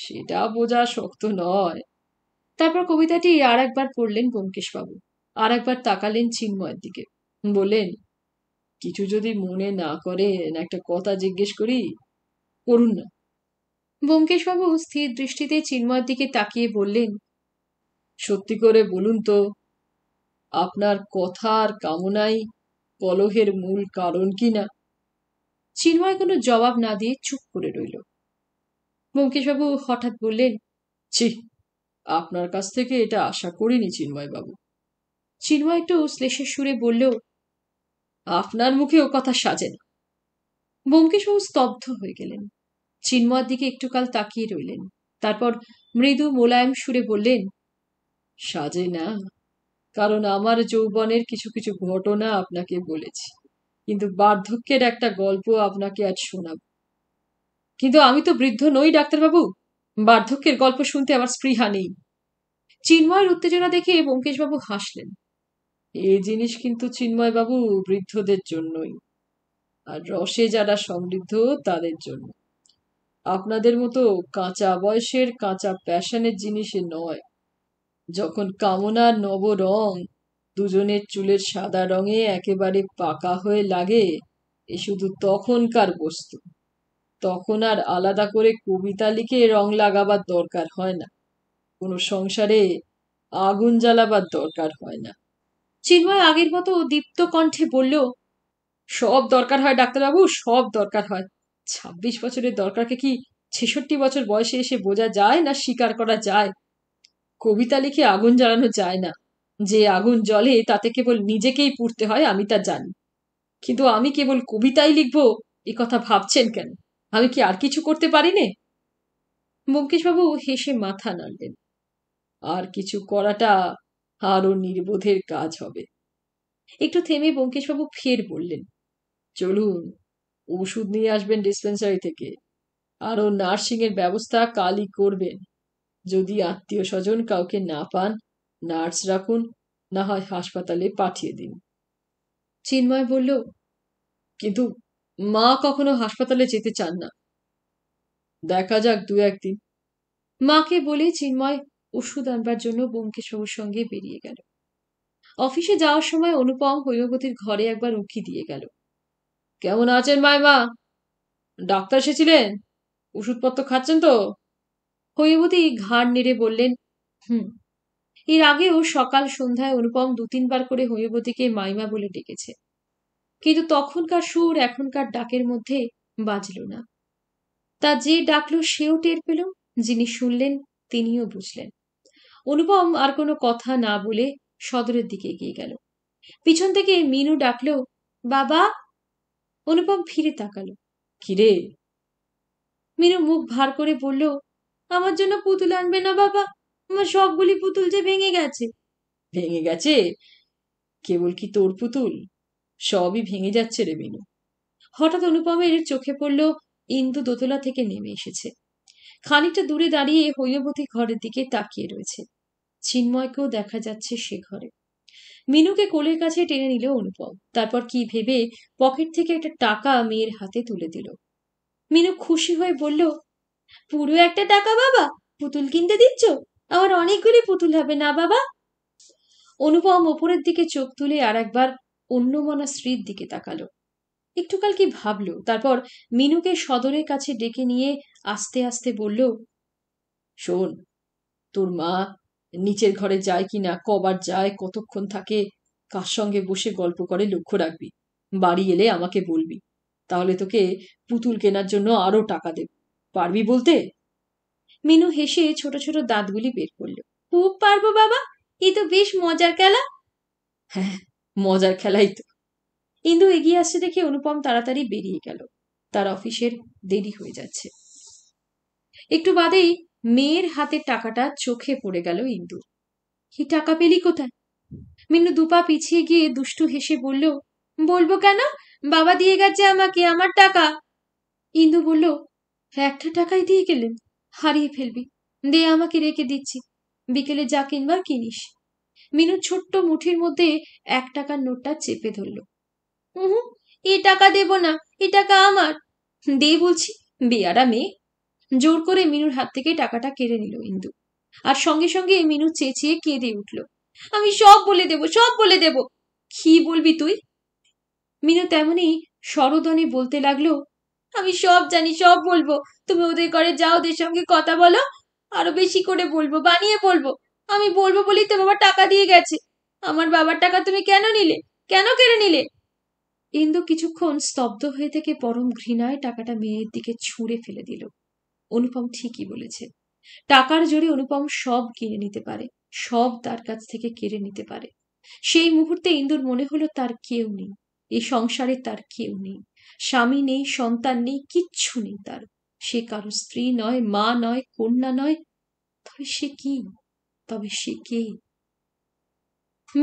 সেটা বোঝা শক্ত নয়। তারপর কবিতাটি আর একবার পড়লেন ব্যোমকেশবাবু, আর একবার তাকালেন চিন্ময়ের দিকে, বললেন, কিছু যদি মনে না করেন একটা কথা জিজ্ঞেস করি? করুন না। ব্যোমকেশবাবু স্থির দৃষ্টিতে চিন্ময়ের দিকে তাকিয়ে বললেন, সত্যি করে বলুন তো, আপনার কথার কামনাই কলহের মূল কারণ কিনা? চিন্ময় কোনো জবাব না দিয়ে চুপ করে রইল। ব্যোমকেশবাবু হঠাৎ বললেন, ছি, আপনার কাছ থেকে এটা আশা করিনি চিন্ময় বাবু। চিন্ময় একটু শ্লেষের সুরে বলল, আপনার মুখে ও কথা সাজে না। ব্যোমকেশবাবু স্তব্ধ হয়ে গেলেন, চিন্ময়ের দিকে একটুকাল তাকিয়ে রইলেন, তারপর মৃদু মোলায়েম সুরে বললেন, সাজে না, কারণ আমার যৌবনের কিছু কিছু ঘটনা আপনাকে বলেছি, কিন্তু বার্ধক্যের একটা গল্প আপনাকে আজ শোনাব। কিন্তু আমি তো বৃদ্ধ নই ডাক্তারবাবু, বার্ধক্যের গল্প শুনতে আমার স্পৃহা নেই। চিন্ময়ের উত্তেজনা দেখে ব্যোমকেশবাবু হাসলেন, এই জিনিস কিন্তু চিন্ময় বাবু বৃদ্ধদের জন্যই, আর রসে যারা সমৃদ্ধ তাদের জন্য, আপনাদের মতো কাঁচা বয়সের কাঁচা প্যাশনের জিনিসে নয়। যখন কামনার নব রং দুজনের চুলের সাদা রঙে একেবারে পাকা হয়ে লাগে, এ শুধু তখনকার বস্তু, তখন আর আলাদা করে কবিতা লিখে রং লাগাবার দরকার হয় না, কোনো সংসারে আগুন জ্বালাবার দরকার হয় না। চিন্ময় আগের মতো দীপ্ত কণ্ঠে বলল, সব দরকার হয় ডাক্তারবাবু, সব দরকার হয়। 26 বছরের দরকারকে কি 66 বছর বয়সে এসে বোঝা যায় না স্বীকার করা যায়? কবিতা লিখে আগুন জ্বালানো যায় না, যে আগুন জ্বলে তাতে কেবল নিজেকেই পুড়তে হয়, আমি তা জানি। কিন্তু আমি কেবল কবিতাই লিখবো এ কথা ভাবছেন কেন? আমি কি আর কিছু করতে পারি নে? ব্যোমকেশবাবু হেসে মাথা নাড়লেন, আর কিছু করাটা আরো নির্বোধের কাজ হবে। একটু থেমে ব্যোমকেশবাবু ফের বললেন, চলুন ওষুধ নিয়ে আসবেন ডিসপেন্সারি থেকে, আরও নার্সিং এর ব্যবস্থা কালই করবেন। যদি আত্মীয় স্বজন কাউকে না পান, নার্স রাখুন, না হয় হাসপাতালে পাঠিয়ে দিন। চিন্ময় বলল, কিন্তু মা কখনো হাসপাতালে যেতে চান না। দেখা যাক দু একদিন। মাকে বলে চিন্ময় ওষুধ আনবার জন্য ব্যোমকেশবাবুর সঙ্গে বেরিয়ে গেল। অফিসে যাওয়ার সময় অনুপম হৈমবতীর ঘরে একবার উঁকি দিয়ে গেল। কেমন আছেন মাইমা? ডাক্তার এসেছিলেন? ওষুধপত্র খাচ্ছেন তো? হৈমবতী ঘাড় নেড়ে বললেন, হুম। এর আগেও সকাল সন্ধ্যায় অনুপম 2-3 বার করে হৈমবতীকে মাইমা বলে ডেকেছে, কিন্তু তখনকার সুর এখনকার ডাকের মধ্যে বাজল না। তা যে ডাকল সেও টের পেল, যিনি শুনলেন তিনিও বুঝলেন। অনুপম আর কোনো কথা না বলে সদরের দিকে এগিয়ে গেল। পিছন থেকে মিনু ডাকল, বাবা। অনুপম ফিরে তাকালো, কিরে? মিনু মুখ ভার করে বলল, আমার জন্য পুতুল আনবে না বাবা, আমার সবগুলি পুতুল যে ভেঙে গেছে। ভেঙে গেছে? কেবল কি তোর পুতুল? সবই ভেঙে যাচ্ছে রে মিনু। হঠাৎ অনুপমের চোখে পড়ল ইন্দু দোতলা থেকে নেমে এসেছে, খানিকটা দূরে দাঁড়িয়ে হৈমবতী ঘরের দিকে তাকিয়ে রয়েছে। চিন্ময়কেও দেখা যাচ্ছে সে ঘরে। মিনুকে কোলের কাছে টেনে নিল অনুপম, তারপর কি ভেবে পকেট থেকে একটা টাকা মেয়ের হাতে তুলে দিল। মিনু খুশি হয়ে বলল, পুরো একটা টাকা বাবা? পুতুল কিনতে দিচ্ছ? আমার অনেকগুলি পুতুল হবে না বাবা? অনুপম ওপরের দিকে চোখ তুলে আর একবার অন্যমনা স্ত্রীর দিকে তাকালো, একটুকাল কি ভাবলো, তারপর মিনুকে সদরের কাছে ডেকে নিয়ে আস্তে আস্তে বলল, শোন, তোর মা নিচের ঘরে যায় কি না, কবার যায়, কতক্ষণ থাকে, কার সঙ্গে বসে গল্প করে লক্ষ্য রাখবি। বাড়ি এলে আমাকে বলবি, তাহলে তোকে পুতুল কেনার জন্য আরো টাকা দেব। পারবি বলতে? মিনু হেসে ছোট ছোট দাঁতগুলি বের করল। খুব পারবো বাবা, এ তো বেশ মজার খেলা। হ্যাঁ, মজার খেলাই তো। ইন্দু এগিয়ে আসছে দেখে অনুপম তাড়াতাড়ি বেরিয়ে গেল, তার অফিসের দেরি হয়ে যাচ্ছে। একটু বাদেই মেয়ের হাতে টাকাটা চোখে পড়ে গেল ইন্দু। কি টাকা পেলি কোথায়? মিন্নু দুপা পিছিয়ে গিয়ে দুষ্টু হেসে বলল, বলবো কেন, বাবা দিয়ে গেছে আমাকে আমার টাকা। ইন্দু বলল, একটা টাকাই দিয়ে গেলেন, হারিয়ে ফেলবি, দে আমাকে, রেখে দিচ্ছি, বিকেলে যা কিনবার কিনিস। মিনু ছোট্ট মুঠির মধ্যে 1 টাকার নোটটা চেপে ধরল। এ টাকা দেব না, এ টাকা আমার, দে বলছি, বেয়ারা মেয়ে। জোর করে মিনুর হাত থেকে টাকাটা কেড়ে নিল ইন্দু, আর সঙ্গে সঙ্গে মিনু চেঁচিয়ে কেঁদে উঠল, আমি সব বলে দেব, সব বলে দেব। কি বলবি তুই? মিনু তেমনি সরদনে বলতে লাগলো, আমি সব জানি, সব বলবো, তুমি ওদের ঘরে যাও, ওদের সঙ্গে কথা বলো, আরো বেশি করে বলবো, বানিয়ে বলবো, আমি বলবো বলেই তো বাবা টাকা দিয়ে গেছে, আমার বাবার টাকা তুমি কেন নিলে, কেন কেড়ে নিলে? ইন্দু কিছুক্ষণ স্তব্ধ হয়ে থেকে পরম ঘৃণায় টাকাটা মেয়ের দিকে ছুঁড়ে ফেলে দিল। অনুপম ঠিকই বলেছে, টাকার জোরে অনুপম সব কিনে নিতে পারে, সব তার কাছ থেকে কেড়ে নিতে পারে। সেই মুহূর্তে ইন্দুর মনে হলো তার কেউ নেই, এই সংসারে তার কেউ নেই, স্বামী নেই, সন্তান নেই, কিচ্ছু নেই তার। সে কারো স্ত্রী নয়, মা নয়, কন্যা নয়, তবে সে কি, তবে সে কে?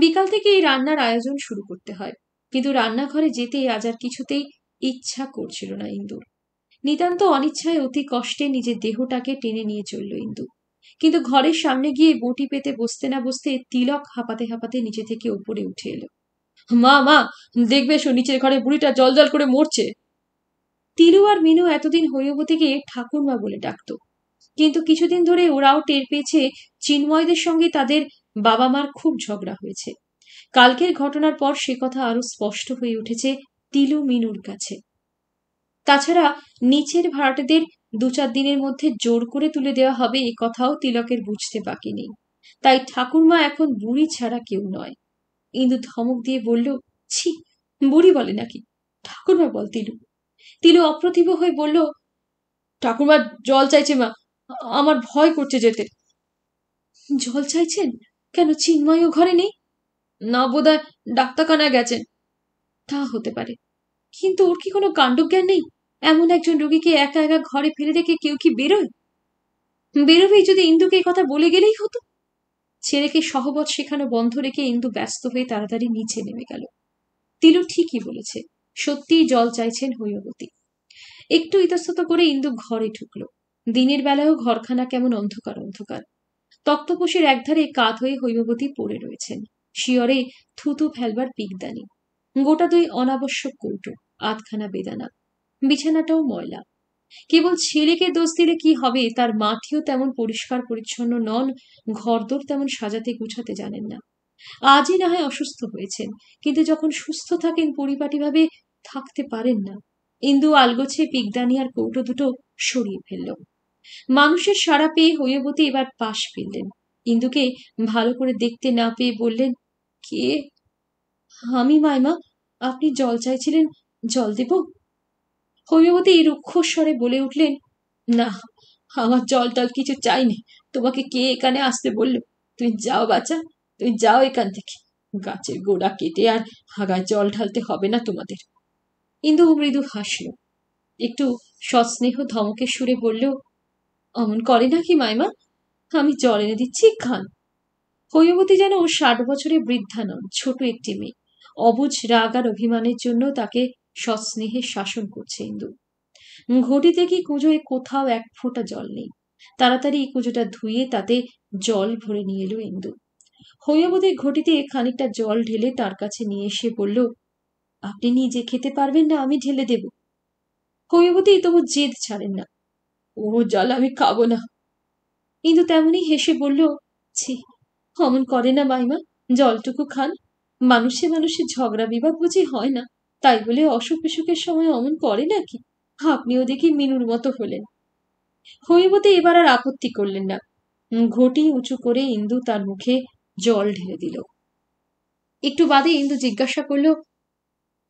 বিকাল থেকে এই রান্নার আয়োজন শুরু করতে হয়, কিন্তু রান্নাঘরে যেতে আজ আর কিছুতেই ইচ্ছা করছিল না ইন্দুর। নিতান্ত অনিচ্ছায় অতি কষ্টে নিজের দেহটাকে টেনে নিয়ে চলল ইন্দু, কিন্তু ঘরের সামনে গিয়ে বটি পেতে বসতে না বসতে তিলক হাঁপাতে হাঁপাতে নিচে থেকে উপরে উঠে এলো। মা, মা দেখবে, সো নিচের ঘরে বুড়িটা জল জল করে মরছে। তিলু আর মিনু এতদিন হরিবতীকে ঠাকুরমা বলে ডাকত, কিন্তু কিছুদিন ধরে ওরাও টের পেয়েছে চিন্ময়দের সঙ্গে তাদের বাবা মার খুব ঝগড়া হয়েছে। কালকের ঘটনার পর সে কথা আরো স্পষ্ট হয়ে উঠেছে তিলু মিনুর কাছে। তাছাড়া নিচের ভাড়াটেদের 2-4 দিনের মধ্যে জোর করে তুলে দেওয়া হবে এ কথাও তিলকের বুঝতে বাকি নেই। তাই ঠাকুরমা এখন বুড়ি ছাড়া কেউ নয়। ইন্দু ধমক দিয়ে বলল, ছি, বুড়ি বলে নাকি, ঠাকুরমা বল তিলু। তিলু অপ্রতিভ হয়ে বলল, ঠাকুরমা জল চাইছে মা, আমার ভয় করছে যেতে। জল চাইছেন কেন, চিন্ময়ও ঘরে নেই? না, বোধহয় ডাক্তারখানায় গেছেন। তা হতে পারে, কিন্তু ওর কি কোনো কাণ্ডজ্ঞান নেই? এমন একজন রোগীকে একা একা ঘরে ফেলে রেখে কেউ কি বেরোয়? বেরোবেই যদি ইন্দুকে এই কথা বলে গেলেই হতো। ছেলেকে সহবত শেখানো বন্ধ রেখে ইন্দু ব্যস্ত হয়ে তাড়াতাড়ি নিচে নেমে গেল। তিলু ঠিকই বলেছে, সত্যিই জল চাইছেন হরিবতী। একটু ইতস্তত করে ইন্দু ঘরে ঢুকল। দিনের বেলায়ও ঘরখানা কেমন অন্ধকার অন্ধকার। তক্তপোষের একধারে কাত হয়ে হরিবতী পড়ে রয়েছেন, শিয়রে থুতু ফেলবার পিকদানি, গোটা 2 অনাবশ্যক কৌটো, আধখানা বেদানা, বিছানাটাও ময়লা। কেবল ছেলেকে দোষ দিলে কি হবে, তার মাটিও তেমন পরিষ্কার পরিচ্ছন্ন নন, ঘরদোর তেমন সাজাতে গুছাতে জানেন না। আজই না হয় অসুস্থ হয়েছেন, কিন্তু যখন সুস্থ থাকেন পরিপাটিভাবে থাকতে পারেন না। ইন্দু আলগোছে পিকদানি আর কৌটো দুটো সরিয়ে ফেলল। মানুষের সাড়া পেয়ে হরিবতী এবার পাশ ফিরলেন। ইন্দুকে ভালো করে দেখতে না পেয়ে বললেন, কে? আমি মাইমা, আপনি জল চাইছিলেন, জল দেব? হরিবতী রুক্ষস্বরে বলে উঠলেন, না, আমার জল টল কিছু চাইনি, তোমাকে কে এখানে আসতে বললো? তুই যাও বাচ্চা, তুই যাও এখান থেকে, গাছের গোড়া কেটে আর হাগায় জল ঢালতে হবে না তোমাদের। ইন্দু মৃদু হাসল, একটু সস্নেহ ধমকে সুরে বলল, অমন করে নাকি মাইমা, আমি জল এনে দিচ্ছি, খান। হরিবতী যেন 60 বছরে বৃদ্ধা নন, ছোট একটি মেয়ে। অবুঝ রাগ আর অভিমানের জন্য তাকে সস্নেহে শাসন করছে ইন্দু। ঘটিতে কি কুঁজোয় কোথাও 1 ফোঁটা জল নেই। তাড়াতাড়ি কুঁজোটা ধুয়ে তাতে জল ভরে নিয়ে এলো ইন্দু। হরিবতীর ঘটিতে খানিকটা জল ঢেলে তার কাছে নিয়ে এসে বলল, আপনি নিজে খেতে পারবেন না, আমি ঢেলে দেব। হরিবতী তবু জেদ ছাড়েন না, ও জল আমি খাবো না। ইন্দু তেমনি হেসে বলল, ছি, অমন করে না মাইমা, জলটুকু খান। মানুষে মানুষে ঝগড়া বিবাদ বুঝি হয় না, তাই বলে অসুখ বিসুখের সময় অমন করে নাকি? আপনিও দেখি মিনুর মতো হলেন। হরিবতী এবার আর আপত্তি করলেন না, ঘটি উঁচু করে ইন্দু তার মুখে জল ঢেলে দিল। একটু বাদে ইন্দু জিজ্ঞাসা করল,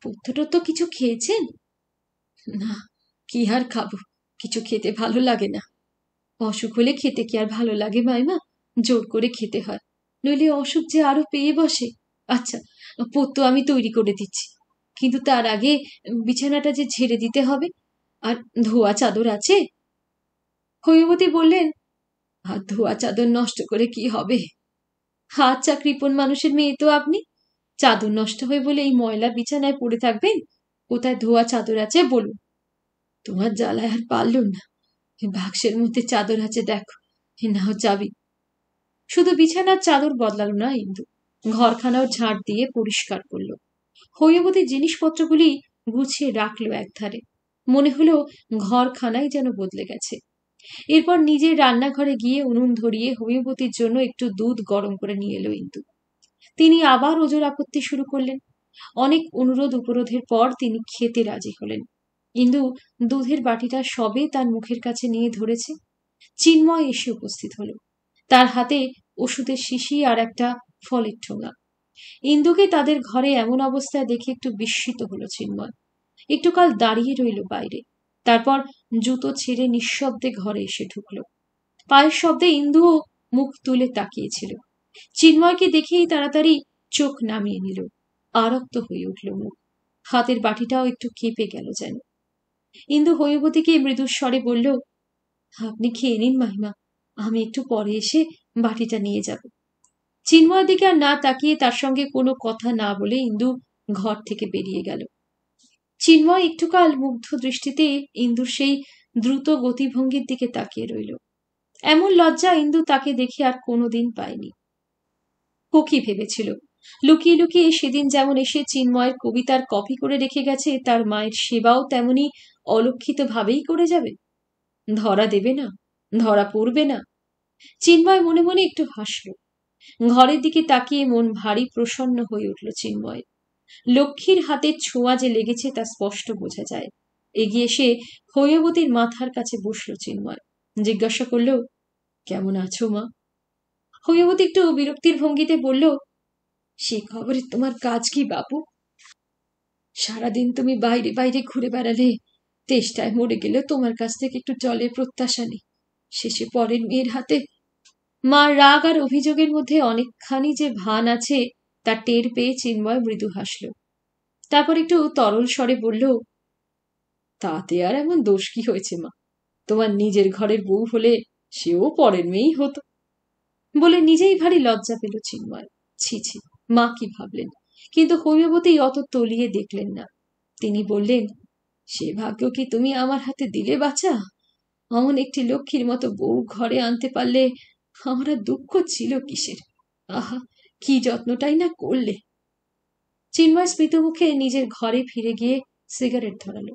পুত্রটা তো কিছু খেয়েছেন? না, কি আর খাবো, কিছু খেতে ভালো লাগে না। অসুখ হলে খেতে কি আর ভালো লাগে মাইমা, জোর করে খেতে হয়, নইলে অসুখ যে আরো পেয়ে বসে। আচ্ছা, পোত্ত আমি তৈরি করে দিচ্ছি, কিন্তু তার আগে বিছানাটা যে ঝেড়ে দিতে হবে। আর ধোয়া চাদর আছে? হৈবতী বললেন, আর ধোয়া চাদর নষ্ট করে কি হবে? হাত চাকরিপন মানুষের মেয়ে তো আপনি, চাদর নষ্ট হয়ে বলে এই ময়লা বিছানায় পড়ে থাকবেন? কোথায় ধোয়া চাদর আছে বলুন। তোমার জ্বালায় আর পারলুম না, বাক্সের মধ্যে চাদর আছে দেখো, নাও চাবি। শুধু বিছানার চাদর বদলালো না ইন্দু, ঘরখানাও ঝাড় দিয়ে পরিষ্কার করলো। হৈবতী জিনিসপত্রগুলি গুছিয়ে রাখলো একধারে, মনে হলো ঘরখানাই যেন বদলে গেছে। এরপর নিজের রান্নাঘরে গিয়ে উনুন ধরিয়ে হৈবতীর জন্য একটু দুধ গরম করে নিয়ে এলো ইন্দু। তিনি আবার ওজোর আপত্তি শুরু করলেন। অনেক অনুরোধ উপরোধের পর তিনি খেতে রাজি হলেন। ইন্দু দুধের বাটিটা সবে তার মুখের কাছে নিয়ে ধরেছে, চিন্ময় এসে উপস্থিত হলো। তার হাতে ওষুধের শিশি আর একটা ফলের ঠোঙা। ইন্দুকে তাদের ঘরে এমন অবস্থায় দেখে একটু বিস্মিত হলো চিন্ময়। একটু কাল দাঁড়িয়ে রইল বাইরে, তারপর জুতো ছেড়ে নিঃশব্দে ঘরে এসে ঢুকলো। পায়ের শব্দে ইন্দুও মুখ তুলে তাকিয়েছিল। চিন্ময়কে দেখেই তাড়াতাড়ি চোখ নামিয়ে নিল। আরক্ত হয়ে উঠল মুখ, হাতের বাটিটাও একটু কেঁপে গেল যেন। ইন্দু হৈবতীকে মৃদুস্বরে বলল, আপনি খেয়ে নিন মাহিমা, আমি একটু পরে এসে বাটিটা নিয়ে যাব। চিন্ময়ের দিকে আর না তাকিয়ে তার সঙ্গে কোনো কথা না বলে ইন্দু ঘর থেকে বেরিয়ে গেল। চিন্ময় একটুকাল মুগ্ধ দৃষ্টিতে ইন্দুর সেই দ্রুত গতিভঙ্গির দিকে তাকিয়ে রইল। এমন লজ্জা ইন্দু তাকে দেখে আর কোনোদিন পায়নি। কোকি ভেবেছিল, লুকিয়ে লুকিয়ে সেদিন যেমন এসে চিন্ময়ের কবিতার কপি করে রেখে গেছে, তার মায়ের সেবাও তেমনি অলক্ষিত ভাবেই করে যাবে। ধরা দেবে না, ধরা পড়বে না। চিন্ময় মনে মনে একটু হাসল। ঘরের দিকে তাকিয়ে মন ভারী প্রসন্ন হয়ে উঠল চিন্ময়। লক্ষ্মীর হাতে ছোঁয়া যে লেগেছে তা স্পষ্ট বোঝা যায়। এগিয়ে এসে হৈবতীর মাথার কাছে বসল চিন্ময়, জিজ্ঞাসা করল, কেমন আছো মা? হৈবতী একটু বিরক্তির ভঙ্গিতে বলল, সে খবরে তোমার কাজ কি বাপু? সারাদিন তুমি বাইরে বাইরে ঘুরে বেড়ালে, তেষ্টায় মরে গেলে তোমার কাছ থেকে একটু জলের প্রত্যাশা নেই, শেষে পরের মেয়ের হাতে। মার রাগ আর অভিযোগের মধ্যে অনেকখানি যে ভান আছে তা টের পেয়ে চিন্ময় মৃদু হাসল। তারপর একটু তরল স্বরে বলল, তাতে আর এমন দোষ কি হয়েছে মা? তোমার নিজের ঘরের বউ হলে সেও পরের মেয়েই হতো। বলে নিজেই ভারী লজ্জা পেল চিন্ময়। ছি ছি, মা কি ভাবলেন? কিন্তু হৈবতী অত তলিয়ে দেখলেন না। তিনি বললেন, সে ভাগ্য কি তুমি আমার হাতে দিলে বাছা? অমন একটি লক্ষ্মীর মতো বউ ঘরে আনতে পারলে আমার দুঃখ ছিল কিসের? আহা, কি যত্নটাই না করলে। চিন্ময় স্মিত মুখে নিজের ঘরে ফিরে গিয়ে সিগারেট ধরালো।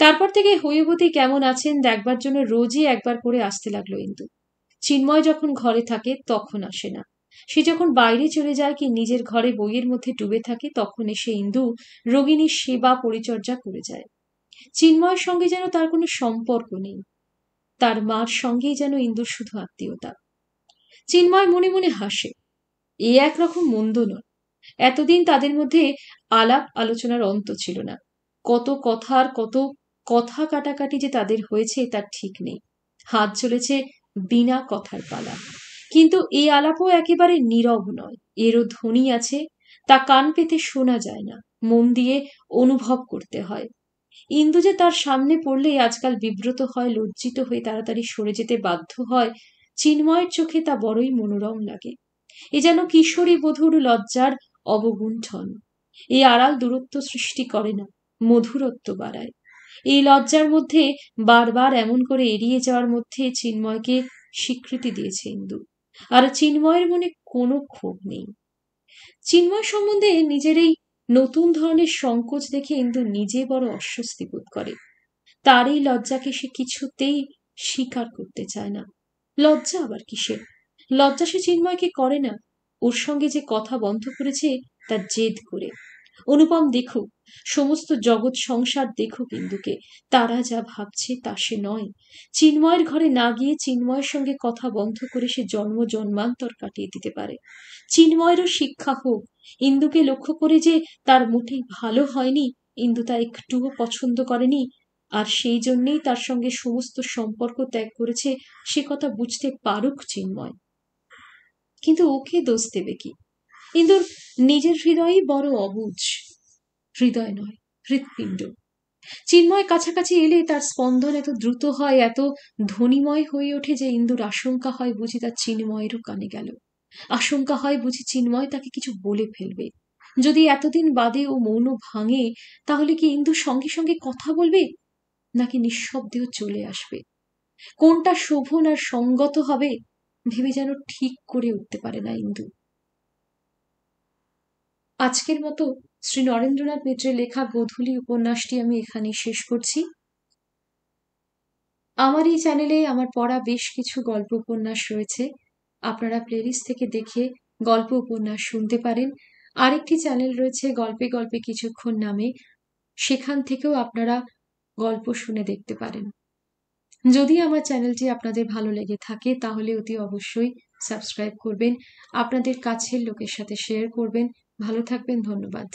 তারপর থেকে হৈবতী কেমন আছেন দেখবার জন্য রোজই একবার করে আসতে লাগলো ইন্দু। চিন্ময় যখন ঘরে থাকে তখন আসে না, সে যখন বাইরে চলে যায় কি নিজের ঘরে বইয়ের মধ্যে ডুবে থাকে তখন এসে ইন্দু রোগিনীর সেবা পরিচর্যা করে যায়। চিন্ময়ের সঙ্গে যেন তার কোনো সম্পর্ক নেই, তার মার সঙ্গেই যেন ইন্দুর শুধু আত্মীয়তা। চিন্ময় মনে মনে হাসে, এ একরকম মন্দ নয়। এতদিন তাদের মধ্যে আলাপ আলোচনার অন্ত ছিল না। কত কথার কত কথা কাটাকাটি যে তাদের হয়েছে তার ঠিক নেই। হাত চলেছে বিনা কথার পালা, কিন্তু এই আলাপও একেবারে নীরব নয়, এরও ধ্বনি আছে, তা কান পেতে শোনা যায় না, মন দিয়ে অনুভব করতে হয়। ইন্দু যে তার সামনে পড়লে আজকাল বিব্রত হয়, লজ্জিত হয়ে তাড়াতাড়ি সরে যেতে বাধ্য হয়, চিন্ময়ের চোখে তা বড়ই মনোরম লাগে। এ যেন কিশোরী বধূর লজ্জার অবগুণ্ঠন। এই আড়াল দূরত্ব সৃষ্টি করে না, মধুরত্ব বাড়ায়। এই লজ্জার মধ্যে বারবার এমন করে এড়িয়ে যাওয়ার মধ্যে চিন্ময়কে স্বীকৃতি দিয়েছে ইন্দু, আর চিন্ময়ের মনে কোনো ক্ষোভ নেই। চিন্ময় সম্বন্ধে নিজের এই নতুন ধরনের সংকোচ দেখে ইন্দু নিজে বড় অস্বস্তি বোধ করে। তার এই লজ্জাকে সে কিছুতেই স্বীকার করতে চায় না। লজ্জা আবার কিসের? লজ্জা সে চিন্ময়কে করে না, ওর সঙ্গে যে কথা বন্ধ করেছে তা জেদ করে। অনুপম দেখুক, সমস্ত জগৎ সংসার দেখুক ইন্দুকে, তারা যা ভাবছে তা সে নয়। চিন্ময়ের ঘরে না গিয়ে চিন্ময়ের সঙ্গে কথা বন্ধ করে সে জন্ম জন্মান্তর কাটিয়ে দিতে পারে। চিন্ময়েরও শিক্ষা হোক, ইন্দুকে লক্ষ্য করে যে তার মোটেই ভালো হয়নি, ইন্দু তা একটুও পছন্দ করেনি, আর সেই জন্যেই তার সঙ্গে সমস্ত সম্পর্ক ত্যাগ করেছে। সে কথা বুঝতে পারুক চিন্ময়, কিন্তু ওকে দোষ দেবে কি? ইন্দুর নিজের হৃদয়ই বড় অবুঝ, হৃদয় নয় হৃৎপিণ্ড। চিন্ময় কাছাকাছি এলে তার স্পন্দন এত দ্রুত হয়, এত ধ্বনিময় হয়ে ওঠে যে ইন্দুর আশঙ্কা হয় বুঝি তার চিন্ময়েরও কানে গেল। আশঙ্কা হয় বুঝি চিন্ময় তাকে কিছু বলে ফেলবে। যদি এতদিন বাদে ও মৌন ভাঙে তাহলে কি ইন্দুর সঙ্গে সঙ্গে কথা বলবে, নাকি নিঃশব্দেও চলে আসবে? কোনটা শোভন আর সঙ্গত হবে ভেবে যেন ঠিক করে উঠতে পারে না ইন্দু। আজকের মতো শ্রী নরেন্দ্রনাথ মিত্রের লেখা গোধূলি উপন্যাসটি আমি এখানে শেষ করছি। আমার এই চ্যানেলে আমার পড়া বেশ কিছু গল্প উপন্যাস রয়েছে, আপনারা প্লেলিস্ট থেকে দেখে গল্প উপন্যাস শুনতে পারেন। আরেকটি চ্যানেল রয়েছে গল্পে গল্পে কিছুক্ষণ নামে, সেখান থেকেও আপনারা গল্প শুনে দেখতে পারেন। যদি আমার চ্যানেলটি আপনাদের ভালো লেগে থাকে তাহলে অতি অবশ্যই সাবস্ক্রাইব করবেন, আপনাদের কাছের লোকের সাথে শেয়ার করবেন। ভালো থাকবেন, ধন্যবাদ।